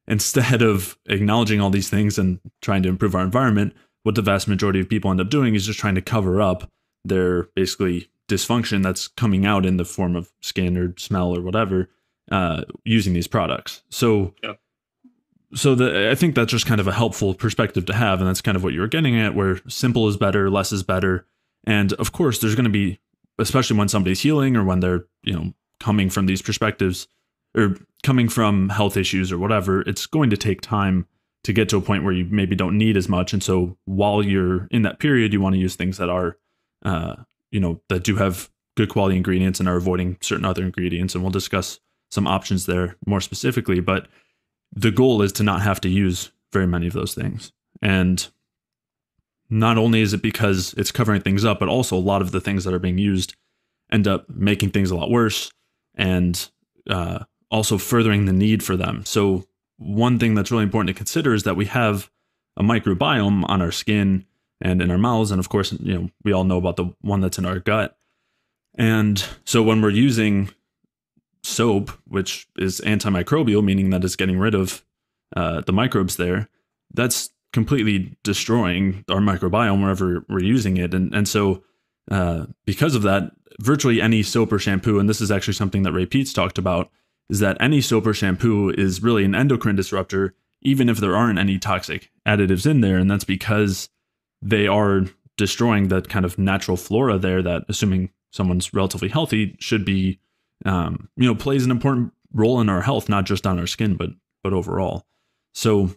instead of acknowledging all these things and trying to improve our environment, what the vast majority of people end up doing is just trying to cover up their basically dysfunction that's coming out in the form of skin or smell or whatever uh, using these products. So yeah. So the, I think that's just kind of a helpful perspective to have. And that's kind of what you were getting at, where simple is better, less is better. And of course, there's going to be, especially when somebody's healing or when they're, you know, coming from these perspectives or coming from health issues or whatever, it's going to take time to get to a point where you maybe don't need as much. And so while you're in that period, you want to use things that are, uh, you know, that do have good quality ingredients and are avoiding certain other ingredients. And we'll discuss some options there more specifically. But the goal is to not have to use very many of those things. And not only is it because it's covering things up, but also a lot of the things that are being used end up making things a lot worse and uh, also furthering the need for them. So one thing that's really important to consider is that we have a microbiome on our skin and in our mouths. And of course, you know, we all know about the one that's in our gut. And so when we're using soap, which is antimicrobial, meaning that it's getting rid of uh, the microbes there, that's completely destroying our microbiome wherever we're using it. And and so uh, because of that, virtually any soap or shampoo, and this is actually something that Ray Peat's talked about, is that any soap or shampoo is really an endocrine disruptor, even if there aren't any toxic additives in there. And that's because they are destroying that kind of natural flora there that, assuming someone's relatively healthy, should be, um, you know, plays an important role in our health, not just on our skin, but but overall. So well,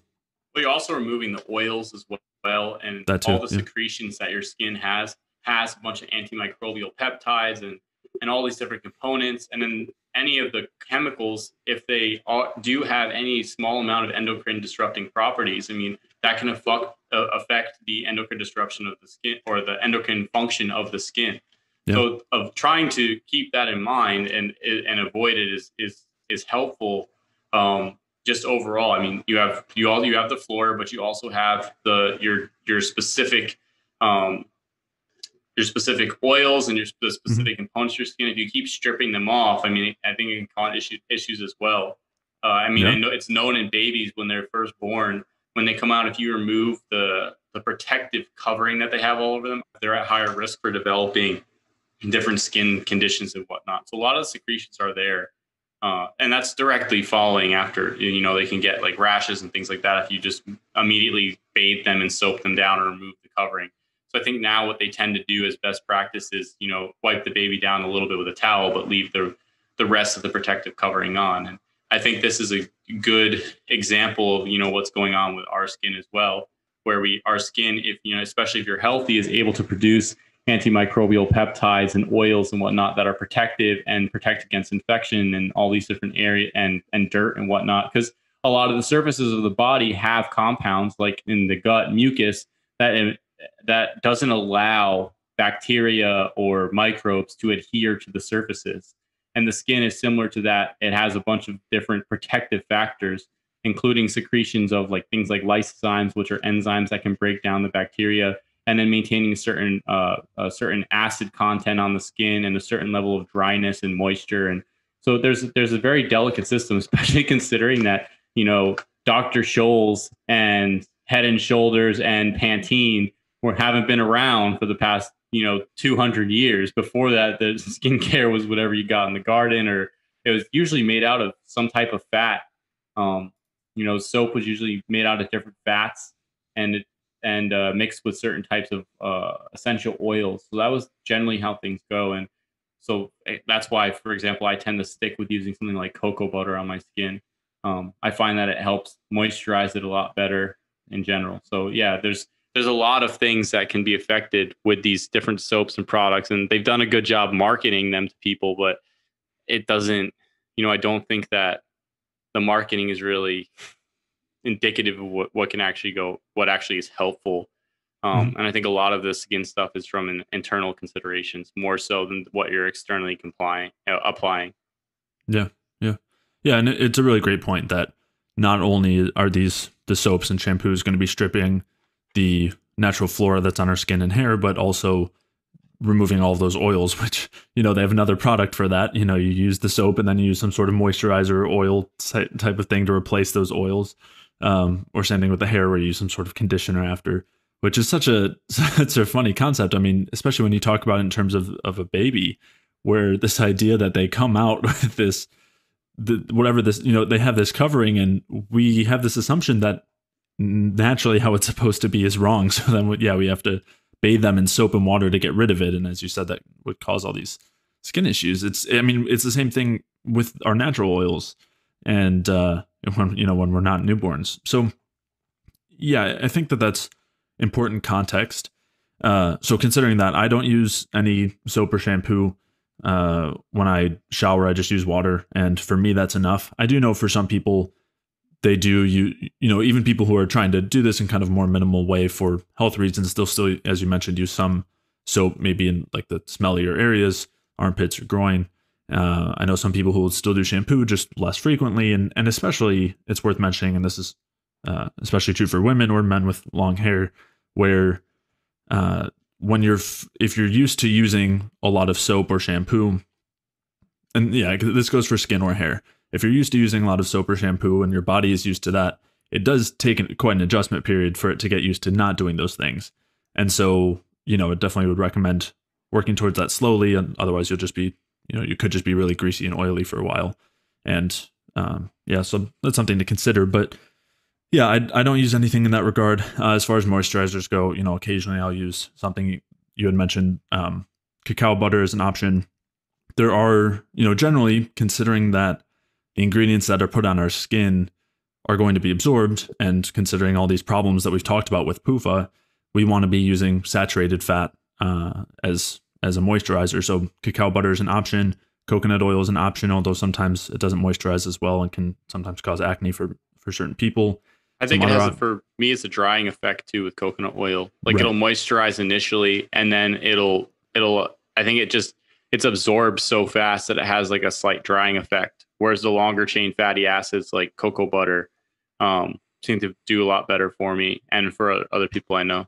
you're also removing the oils as well, and that too, all the secretions yeah. that your skin has, has a bunch of antimicrobial peptides and, and all these different components. And then any of the chemicals, if they all do have any small amount of endocrine disrupting properties, I mean, that can affect, uh, affect the endocrine disruption of the skin or the endocrine function of the skin. Yeah. So of trying to keep that in mind and and avoid it is is is helpful. Um, just overall, I mean, you have you all you have the flora, but you also have the your your specific um, your specific oils and your the specific mm-hmm. components of your skin. If you keep stripping them off, I mean, I think it can cause issues issues as well. Uh, I mean, yeah. I know it's known in babies when they're first born. When they come out, if you remove the, the protective covering that they have all over them, they're at higher risk for developing different skin conditions and whatnot. So a lot of the secretions are there. Uh, and that's directly following after, you know, they can get like rashes and things like that if you just immediately bathe them and soak them down or remove the covering. So I think now what they tend to do as best practice is, you know, wipe the baby down a little bit with a towel, but leave the, the rest of the protective covering on. And I think this is a good example of, you know, what's going on with our skin as well, where we, our skin, if, you know, especially if you're healthy, is able to produce antimicrobial peptides and oils and whatnot that are protective and protect against infection and all these different areas and, and dirt and whatnot. Because a lot of the surfaces of the body have compounds like in the gut mucus that, that doesn't allow bacteria or microbes to adhere to the surfaces. And the skin is similar to that. It has a bunch of different protective factors, including secretions of like things like lysozymes, which are enzymes that can break down the bacteria, and then maintaining a certain uh, a certain acid content on the skin and a certain level of dryness and moisture. And so there's there's a very delicate system, especially considering that, you know, Doctor Scholl's and Head and Shoulders and Pantene were haven't been around for the past, you know, two hundred years. Before that, the skincare was whatever you got in the garden, or it was usually made out of some type of fat. Um, you know, soap was usually made out of different fats and and uh, mixed with certain types of uh, essential oils. So that was generally how things go. And so that's why, for example, I tend to stick with using something like cocoa butter on my skin. Um, I find that it helps moisturize it a lot better in general. So yeah, there's There's a lot of things that can be affected with these different soaps and products, and they've done a good job marketing them to people, but it doesn't, you know, I don't think that the marketing is really indicative of what, what can actually go, what actually is helpful. Um, mm-hmm. And I think a lot of the skin stuff is from an internal considerations more so than what you're externally complying, uh, applying. Yeah. Yeah. Yeah. And it's a really great point that not only are these, the soaps and shampoos going to be stripping the natural flora that's on our skin and hair, but also removing all of those oils, which, you know, they have another product for that. You know, you use the soap and then you use some sort of moisturizer oil type of thing to replace those oils, um, or same thing with the hair where you use some sort of conditioner after, which is such a, such a funny concept. I mean, especially when you talk about it in terms of, of a baby, where this idea that they come out with this, the, whatever this, you know, they have this covering, and we have this assumption that naturally how it's supposed to be is wrong. So then, yeah, we have to bathe them in soap and water to get rid of it. And as you said, that would cause all these skin issues. It's, I mean, it's the same thing with our natural oils and, uh, when, you know, when we're not newborns. So yeah, I think that that's important context. Uh, so considering that, I don't use any soap or shampoo, uh, when I shower, I just use water. And for me, that's enough. I do know for some people, they do, you you know, even people who are trying to do this in kind of more minimal way for health reasons, they'll still, as you mentioned, use some soap, maybe in like the smellier areas, armpits or groin. Uh, I know some people who will still do shampoo, just less frequently. And, and especially, it's worth mentioning, and this is uh, especially true for women or men with long hair, where uh, when you're, if you're used to using a lot of soap or shampoo, and yeah, this goes for skin or hair. If you're used to using a lot of soap or shampoo and your body is used to that, it does take quite an adjustment period for it to get used to not doing those things. And so, you know, it definitely would recommend working towards that slowly. And otherwise you'll just be, you know, you could just be really greasy and oily for a while. And um, yeah, so that's something to consider. But Yeah, I, I don't use anything in that regard. Uh, as far as moisturizers go, you know, occasionally I'll use something you, you had mentioned. Um, cacao butter is an option. There are, you know, generally considering that the ingredients that are put on our skin are going to be absorbed, and considering all these problems that we've talked about with PUFA, we want to be using saturated fat uh, as as a moisturizer. So cacao butter is an option. Coconut oil is an option, although sometimes it doesn't moisturize as well and can sometimes cause acne for, for certain people. I think it has, a, for me, it's a drying effect too with coconut oil. Like right. It'll moisturize initially, and then it'll, it'll, I think it just, it's absorbed so fast that it has like a slight drying effect. Whereas the longer chain fatty acids like cocoa butter um, seem to do a lot better for me and for other people I know.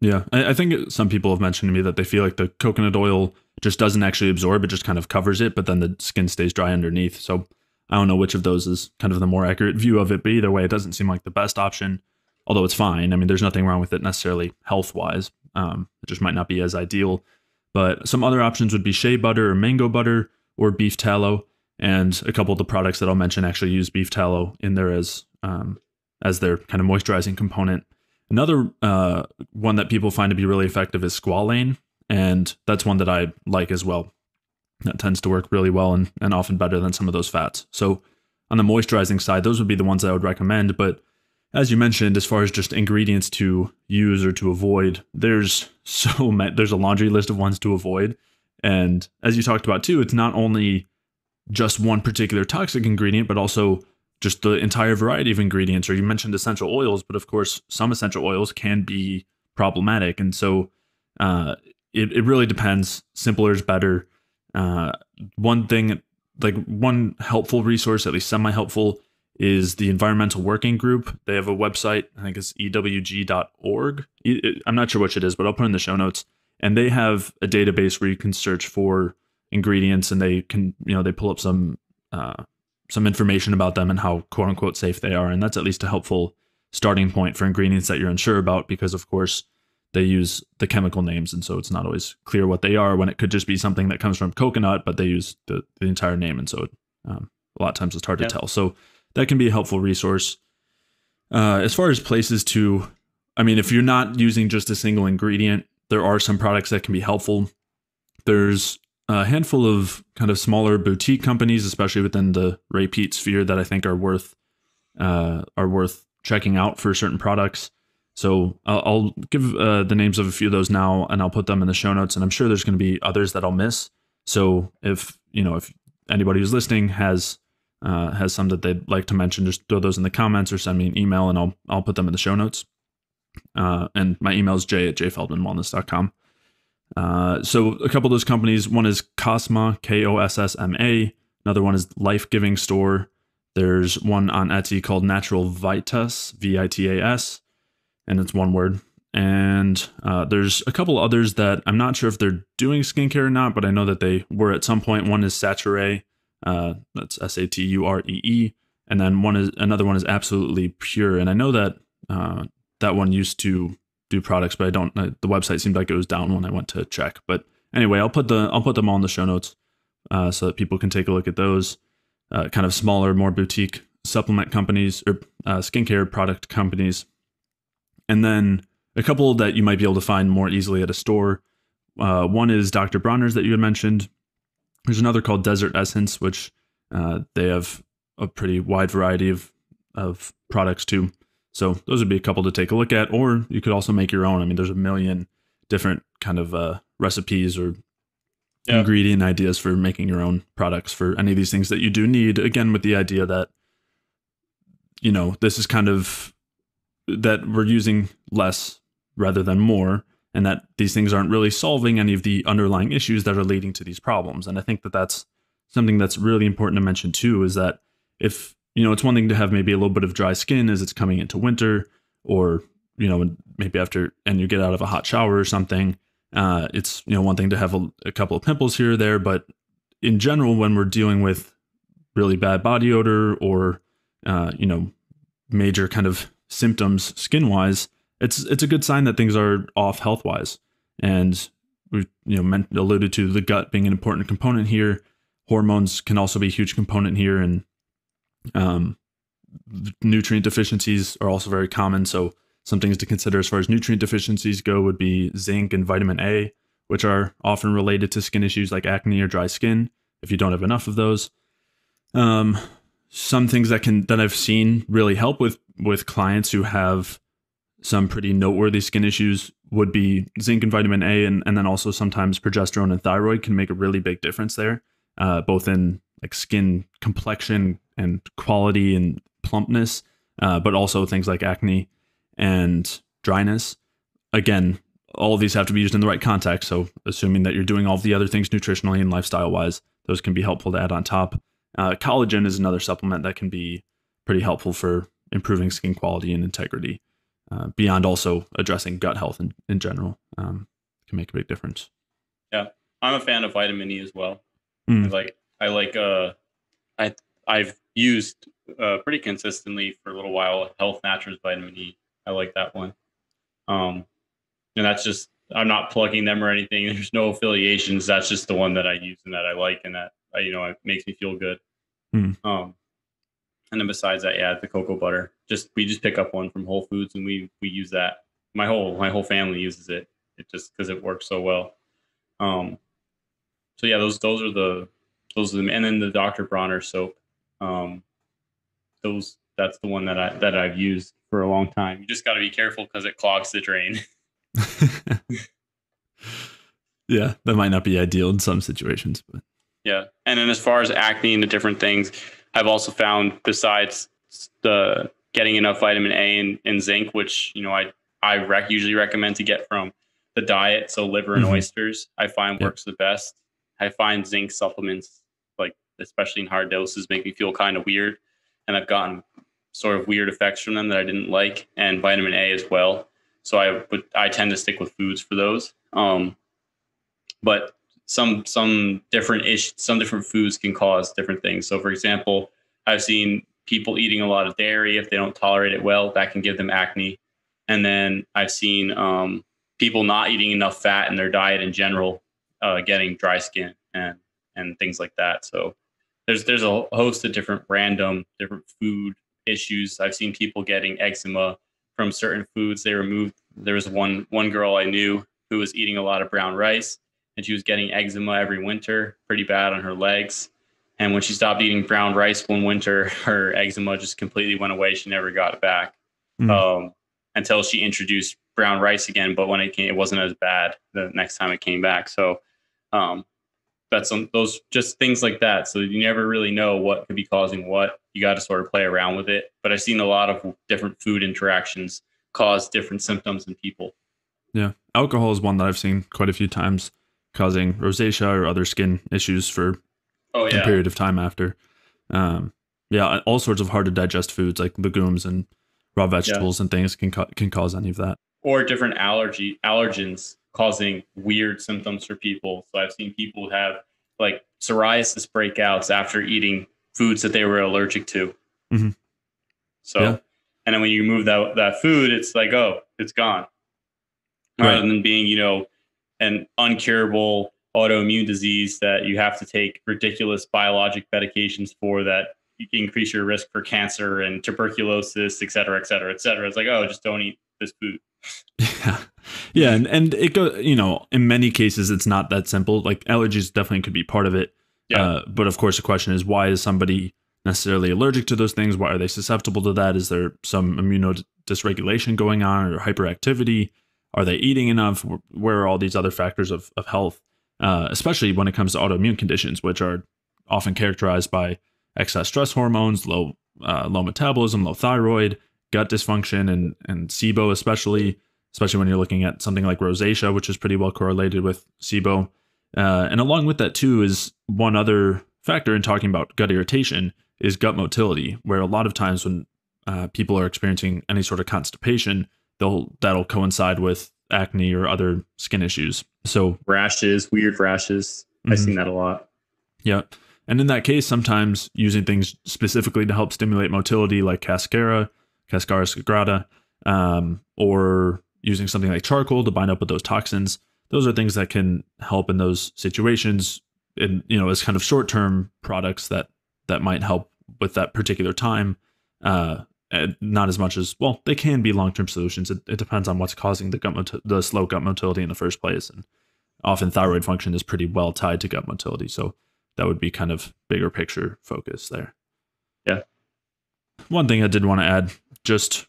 Yeah, I, I think some people have mentioned to me that they feel like the coconut oil just doesn't actually absorb. It just kind of covers it, but then the skin stays dry underneath. So I don't know which of those is kind of the more accurate view of it, but either way, it doesn't seem like the best option, although it's fine. I mean, there's nothing wrong with it necessarily health-wise. Um, it just might not be as ideal. But some other options would be shea butter or mango butter or beef tallow. And a couple of the products that I'll mention actually use beef tallow in there as, um, as their kind of moisturizing component. Another uh, one that people find to be really effective is squalane, and that's one that I like as well. That tends to work really well and, and often better than some of those fats. So on the moisturizing side, those would be the ones I would recommend. But as you mentioned, as far as just ingredients to use or to avoid, there's so many, there's a laundry list of ones to avoid. And as you talked about too, it's not only just one particular toxic ingredient, but also just the entire variety of ingredients. Or you mentioned essential oils, but of course, some essential oils can be problematic. And so uh, it, it really depends. Simpler is better. Uh, one thing, like one helpful resource, at least semi-helpful, is the Environmental Working Group. They have a website. I think it's E W G dot org. I'm not sure which it is, but I'll put in the show notes. And they have a database where you can search for ingredients, and they can, you know, they pull up some uh, some information about them and how quote unquote safe they are. And that's at least a helpful starting point for ingredients that you're unsure about, because of course, they use the chemical names, and so it's not always clear what they are when it could just be something that comes from coconut, but they use the, the entire name, and so um, a lot of times it's hard yeah. to tell. So that can be a helpful resource. Uh, as far as places to, I mean, if you're not using just a single ingredient, there are some products that can be helpful. There's a handful of kind of smaller boutique companies, especially within the Ray Peat sphere, that I think are worth uh, are worth checking out for certain products. So I'll, I'll give uh, the names of a few of those now, and I'll put them in the show notes. And I'm sure there's going to be others that I'll miss. So if you know, if anybody who's listening has uh, has some that they'd like to mention, just throw those in the comments or send me an email, and I'll I'll put them in the show notes. Uh, and my email is Jay at jay feldman wellness dot com. Uh, so a couple of those companies. One is Cosma, K O S S M A. Another one is Life Giving Store. There's one on Etsy called Natural Vitas, V I T A S. And it's one word. And uh, there's a couple others that I'm not sure if they're doing skincare or not, but I know that they were at some point. One is Saturay, uh, that's S A T U R E E, and then one is another one is Absolutely Pure. And I know that uh, that one used to do products, but I don't. Uh, the website seemed like it was down when I went to check. But anyway, I'll put the I'll put them all in the show notes uh, so that people can take a look at those uh, kind of smaller, more boutique supplement companies or uh, skincare product companies. And then a couple that you might be able to find more easily at a store. Uh, one is Doctor Bronner's that you had mentioned. There's another called Desert Essence, which uh, they have a pretty wide variety of, of products too. So those would be a couple to take a look at, or you could also make your own. I mean, there's a million different kind of uh, recipes or yeah. ingredient ideas for making your own products for any of these things that you do need. Again, with the idea that, you know, this is kind of... that we're using less rather than more, and that these things aren't really solving any of the underlying issues that are leading to these problems. And I think that that's something that's really important to mention too, is that if, you know, it's one thing to have maybe a little bit of dry skin as it's coming into winter, or, you know, maybe after, and you get out of a hot shower or something, uh, it's, you know, one thing to have a, a couple of pimples here or there, but in general, when we're dealing with really bad body odor or, uh, you know, major kind of symptoms skin wise, it's it's a good sign that things are off health wise. And we've you know meant, alluded to the gut being an important component here. Hormones can also be a huge component here, and um, nutrient deficiencies are also very common. So some things to consider as far as nutrient deficiencies go would be zinc and vitamin A, which are often related to skin issues like acne or dry skin, if you don't have enough of those. Um, some things that can that I've seen really help with with clients who have some pretty noteworthy skin issues would be zinc and vitamin A, and, and then also sometimes progesterone and thyroid can make a really big difference there, uh, both in like skin complexion and quality and plumpness, uh, but also things like acne and dryness. Again, all of these have to be used in the right context. So assuming that you're doing all of the other things nutritionally and lifestyle wise, those can be helpful to add on top. Uh, collagen is another supplement that can be pretty helpful for improving skin quality and integrity, uh, beyond also addressing gut health in, in general, um, can make a big difference. Yeah. I'm a fan of vitamin E as well. Mm. Like I like, uh, I, I've used uh, pretty consistently for a little while, Health Naturals vitamin E. I like that one. Um, and that's just, I'm not plugging them or anything. There's no affiliations. That's just the one that I use and that I like, and that, I, you know, it makes me feel good. Mm. Um, and then besides that, yeah, the cocoa butter, just, we just pick up one from Whole Foods and we, we use that. My whole, my whole family uses it. It just, cause it works so well. Um, so yeah, those, those are the, those are the, and then the Doctor Bronner's soap. Um, those, that's the one that I, that I've used for a long time. You just got to be careful cause it clogs the drain. Yeah. That might not be ideal in some situations, but yeah. And then as far as acne and the different things, I've also found besides the getting enough vitamin A and, and zinc, which, you know, I, I rec usually recommend to get from the diet. So liver and mm-hmm. oysters, I find yeah. works the best. I find zinc supplements, like especially in hard doses, make me feel kind of weird. And I've gotten sort of weird effects from them that I didn't like, and vitamin A as well. So I would, I tend to stick with foods for those. Um, but some, some different ish, some different foods can cause different things. So for example, I've seen people eating a lot of dairy. If they don't tolerate it well, that can give them acne. And then I've seen, um, people not eating enough fat in their diet in general, uh, getting dry skin and, and things like that. So there's, there's a host of different random, different food issues. I've seen people getting eczema from certain foods they removed. There was one, one girl I knew who was eating a lot of brown rice, and she was getting eczema every winter, pretty bad on her legs. And when she stopped eating brown rice one winter, her eczema just completely went away. She never got it back mm. um, until she introduced brown rice again. But when it came, it wasn't as bad the next time it came back. So um, that's some, those just things like that. So you never really know what could be causing what. You got to sort of play around with it. But I've seen a lot of different food interactions cause different symptoms in people. Yeah. Alcohol is one that I've seen quite a few times, causing rosacea or other skin issues for oh, yeah. a period of time after. Um, yeah, all sorts of hard to digest foods like legumes and raw vegetables yeah. and things can ca- can cause any of that. Or different allergy allergens causing weird symptoms for people. So I've seen people have like psoriasis breakouts after eating foods that they were allergic to. Mm-hmm. So, yeah. and then when you remove that that food, it's like, oh, it's gone. Right. Rather than being, you know, an uncurable autoimmune disease that you have to take ridiculous biologic medications for that increase your risk for cancer and tuberculosis, et cetera, et cetera, et cetera. It's like, oh, just don't eat this food. Yeah. Yeah. And, and it goes, you know, in many cases, it's not that simple. Like allergies definitely could be part of it. Yeah. Uh, but of course, the question is, why is somebody necessarily allergic to those things? Why are they susceptible to that? Is there some immunodysregulation going on or hyperactivity? Are they eating enough? Where are all these other factors of, of health, uh, especially when it comes to autoimmune conditions, which are often characterized by excess stress hormones, low uh, low metabolism, low thyroid, gut dysfunction, and and SIBO, especially, especially when you're looking at something like rosacea, which is pretty well correlated with SIBO. Uh, and along with that, too, is one other factor in talking about gut irritation is gut motility, where a lot of times when uh, people are experiencing any sort of constipation, they'll that'll coincide with acne or other skin issues. So rashes, weird rashes. Mm-hmm. I've seen that a lot. Yeah. And in that case, sometimes using things specifically to help stimulate motility like cascara, cascara sagrada, um, or using something like charcoal to bind up with those toxins. Those are things that can help in those situations, and you know, as kind of short-term products that that might help with that particular time. uh, not as much as, well, they can be long-term solutions. It, it depends on what's causing the gut, the slow gut motility in the first place. And often thyroid function is pretty well tied to gut motility. So that would be kind of bigger picture focus there. Yeah. One thing I did want to add, just,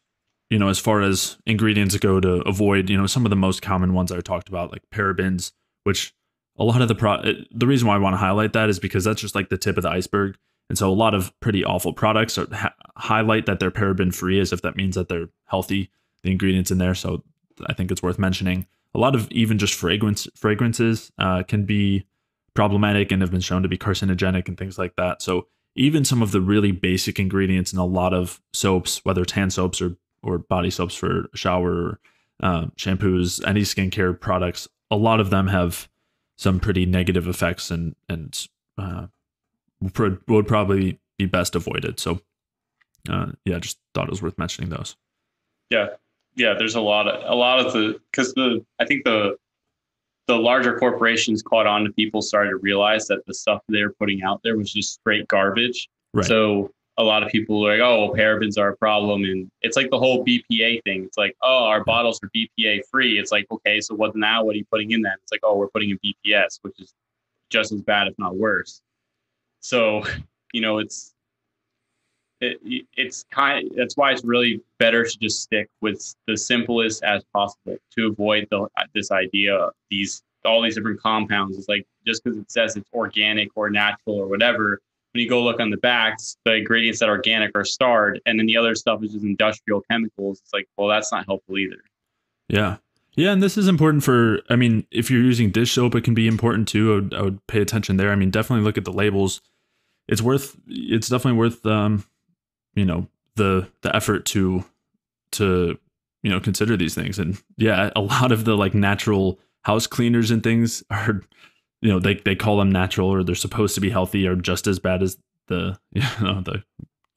you know, as far as ingredients go to avoid, you know, some of the most common ones I talked about, like parabens, which a lot of the pro the reason why I want to highlight that is because that's just like the tip of the iceberg. And so a lot of pretty awful products are, ha highlight that they're paraben free as if that means that they're healthy, the ingredients in there. So I think it's worth mentioning. A lot of even just fragrance fragrances uh, can be problematic and have been shown to be carcinogenic and things like that. So even some of the really basic ingredients in a lot of soaps, whether it's hand soaps or or body soaps for shower, uh, shampoos, any skincare products, a lot of them have some pretty negative effects and and uh, would probably be best avoided. So uh, yeah, just thought it was worth mentioning those. Yeah, yeah. There's a lot of a lot of the because the I think the the larger corporations caught on to people started to realize that the stuff they were putting out there was just straight garbage. Right. So a lot of people are like, oh, parabens are a problem. And it's like the whole B P A thing. It's like, oh, our bottles are B P A free. It's like, okay, so what now? What are you putting in that? It's like, oh, we're putting in B P S, which is just as bad, if not worse. So, you know, it's, it, it's kind of, that's why it's really better to just stick with the simplest as possible to avoid the, this idea of these, all these different compounds. It's like, just because it says it's organic or natural or whatever, when you go look on the backs, the ingredients that are organic are starred, and then the other stuff is just industrial chemicals. It's like, well, that's not helpful either. Yeah. Yeah. And this is important for, I mean, if you're using dish soap, it can be important too. I would, I would pay attention there. I mean, definitely look at the labels. It's worth, it's definitely worth, um, you know, the, the effort to, to, you know, consider these things. And yeah, a lot of the like natural house cleaners and things are, you know, they, they call them natural or they're supposed to be healthy or just as bad as the, you know, the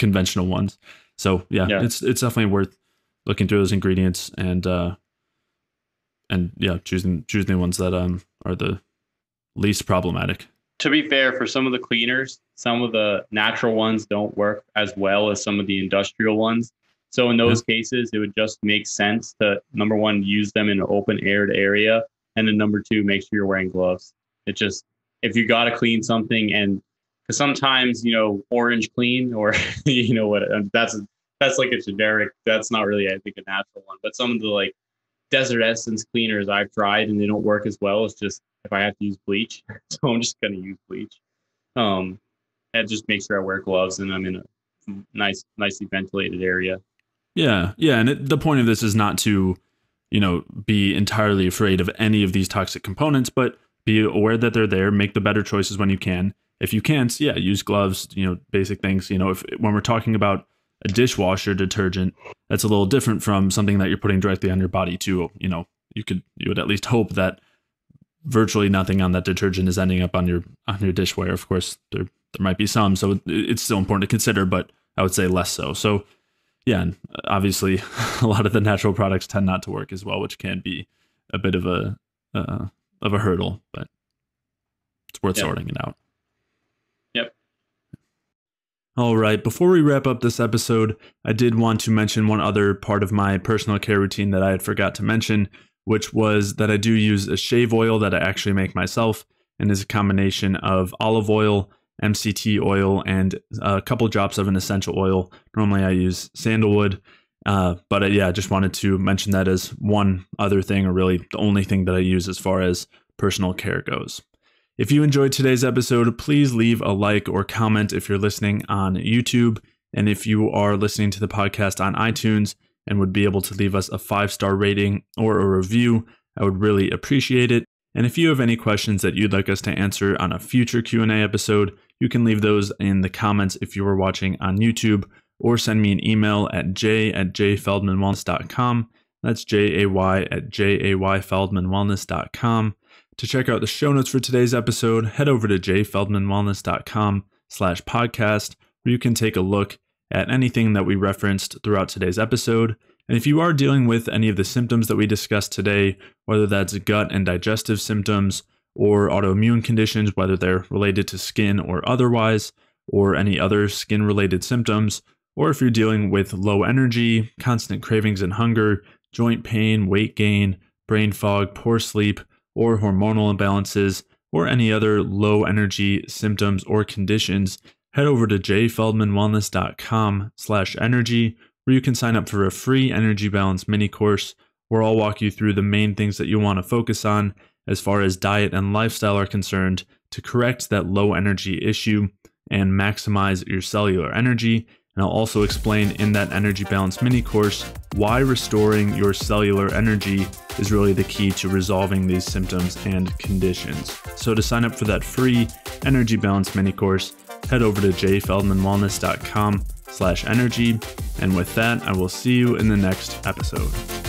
conventional ones. So yeah, yeah. it's, it's definitely worth looking through those ingredients and, uh, and yeah, choosing, choosing the ones that, um, are the least problematic. To be fair, for some of the cleaners, some of the natural ones don't work as well as some of the industrial ones. So in those yeah. cases, it would just make sense to, number one, use them in an open aired area. And then number two, make sure you're wearing gloves. It just, if you got to clean something and because sometimes, you know, orange clean or, you know what, that's, that's like a generic, that's not really, I think, a natural one, but some of the like Desert Essence cleaners I've tried and they don't work as well. It's just, if I have to use bleach, so I'm just going to use bleach. Um, and just make sure I wear gloves and I'm in a nice, nicely ventilated area. Yeah. Yeah. And it, the point of this is not to, you know, be entirely afraid of any of these toxic components, but be aware that they're there. Make the better choices when you can. If you can't, yeah, use gloves, you know, basic things. You know, if when we're talking about a dishwasher detergent, that's a little different from something that you're putting directly on your body too. You know, you could, you would at least hope that virtually nothing on that detergent is ending up on your, on your dishware. Of course, there, there might be some, so it's still important to consider, but I would say less so. So yeah, and obviously a lot of the natural products tend not to work as well, which can be a bit of a, uh, of a hurdle, but it's worth yep. sorting it out. Yep. All right. Before we wrap up this episode, I did want to mention one other part of my personal care routine that I had forgot to mention, which was that I do use a shave oil that I actually make myself and is a combination of olive oil, M C T oil, and a couple drops of an essential oil. Normally I use sandalwood. Uh, but uh, yeah, I just wanted to mention that as one other thing, or really the only thing that I use as far as personal care goes. If you enjoyed today's episode, please leave a like or comment if you're listening on YouTube. And if you are listening to the podcast on iTunes and would be able to leave us a five star rating or a review, I would really appreciate it. And if you have any questions that you'd like us to answer on a future Q and A episode, you can leave those in the comments if you were watching on YouTube, or send me an email at jay at jay feldman wellness dot com. That's J A Y at jay feldman wellness dot com. To check out the show notes for today's episode, head over to jay feldman wellness dot com slash podcast, where you can take a look at anything that we referenced throughout today's episode. And if you are dealing with any of the symptoms that we discussed today, whether that's gut and digestive symptoms or autoimmune conditions, whether they're related to skin or otherwise, or any other skin-related symptoms, or if you're dealing with low energy, constant cravings and hunger, joint pain, weight gain, brain fog, poor sleep, or hormonal imbalances, or any other low energy symptoms or conditions, head over to jay feldman wellness dot com slash energy, where you can sign up for a free Energy Balance mini course, where I'll walk you through the main things that you'll want to focus on as far as diet and lifestyle are concerned to correct that low energy issue and maximize your cellular energy. And I'll also explain in that Energy Balance mini course why restoring your cellular energy is really the key to resolving these symptoms and conditions. So to sign up for that free Energy Balance mini course, head over to jay feldman wellness dot com slash energy. And with that, I will see you in the next episode.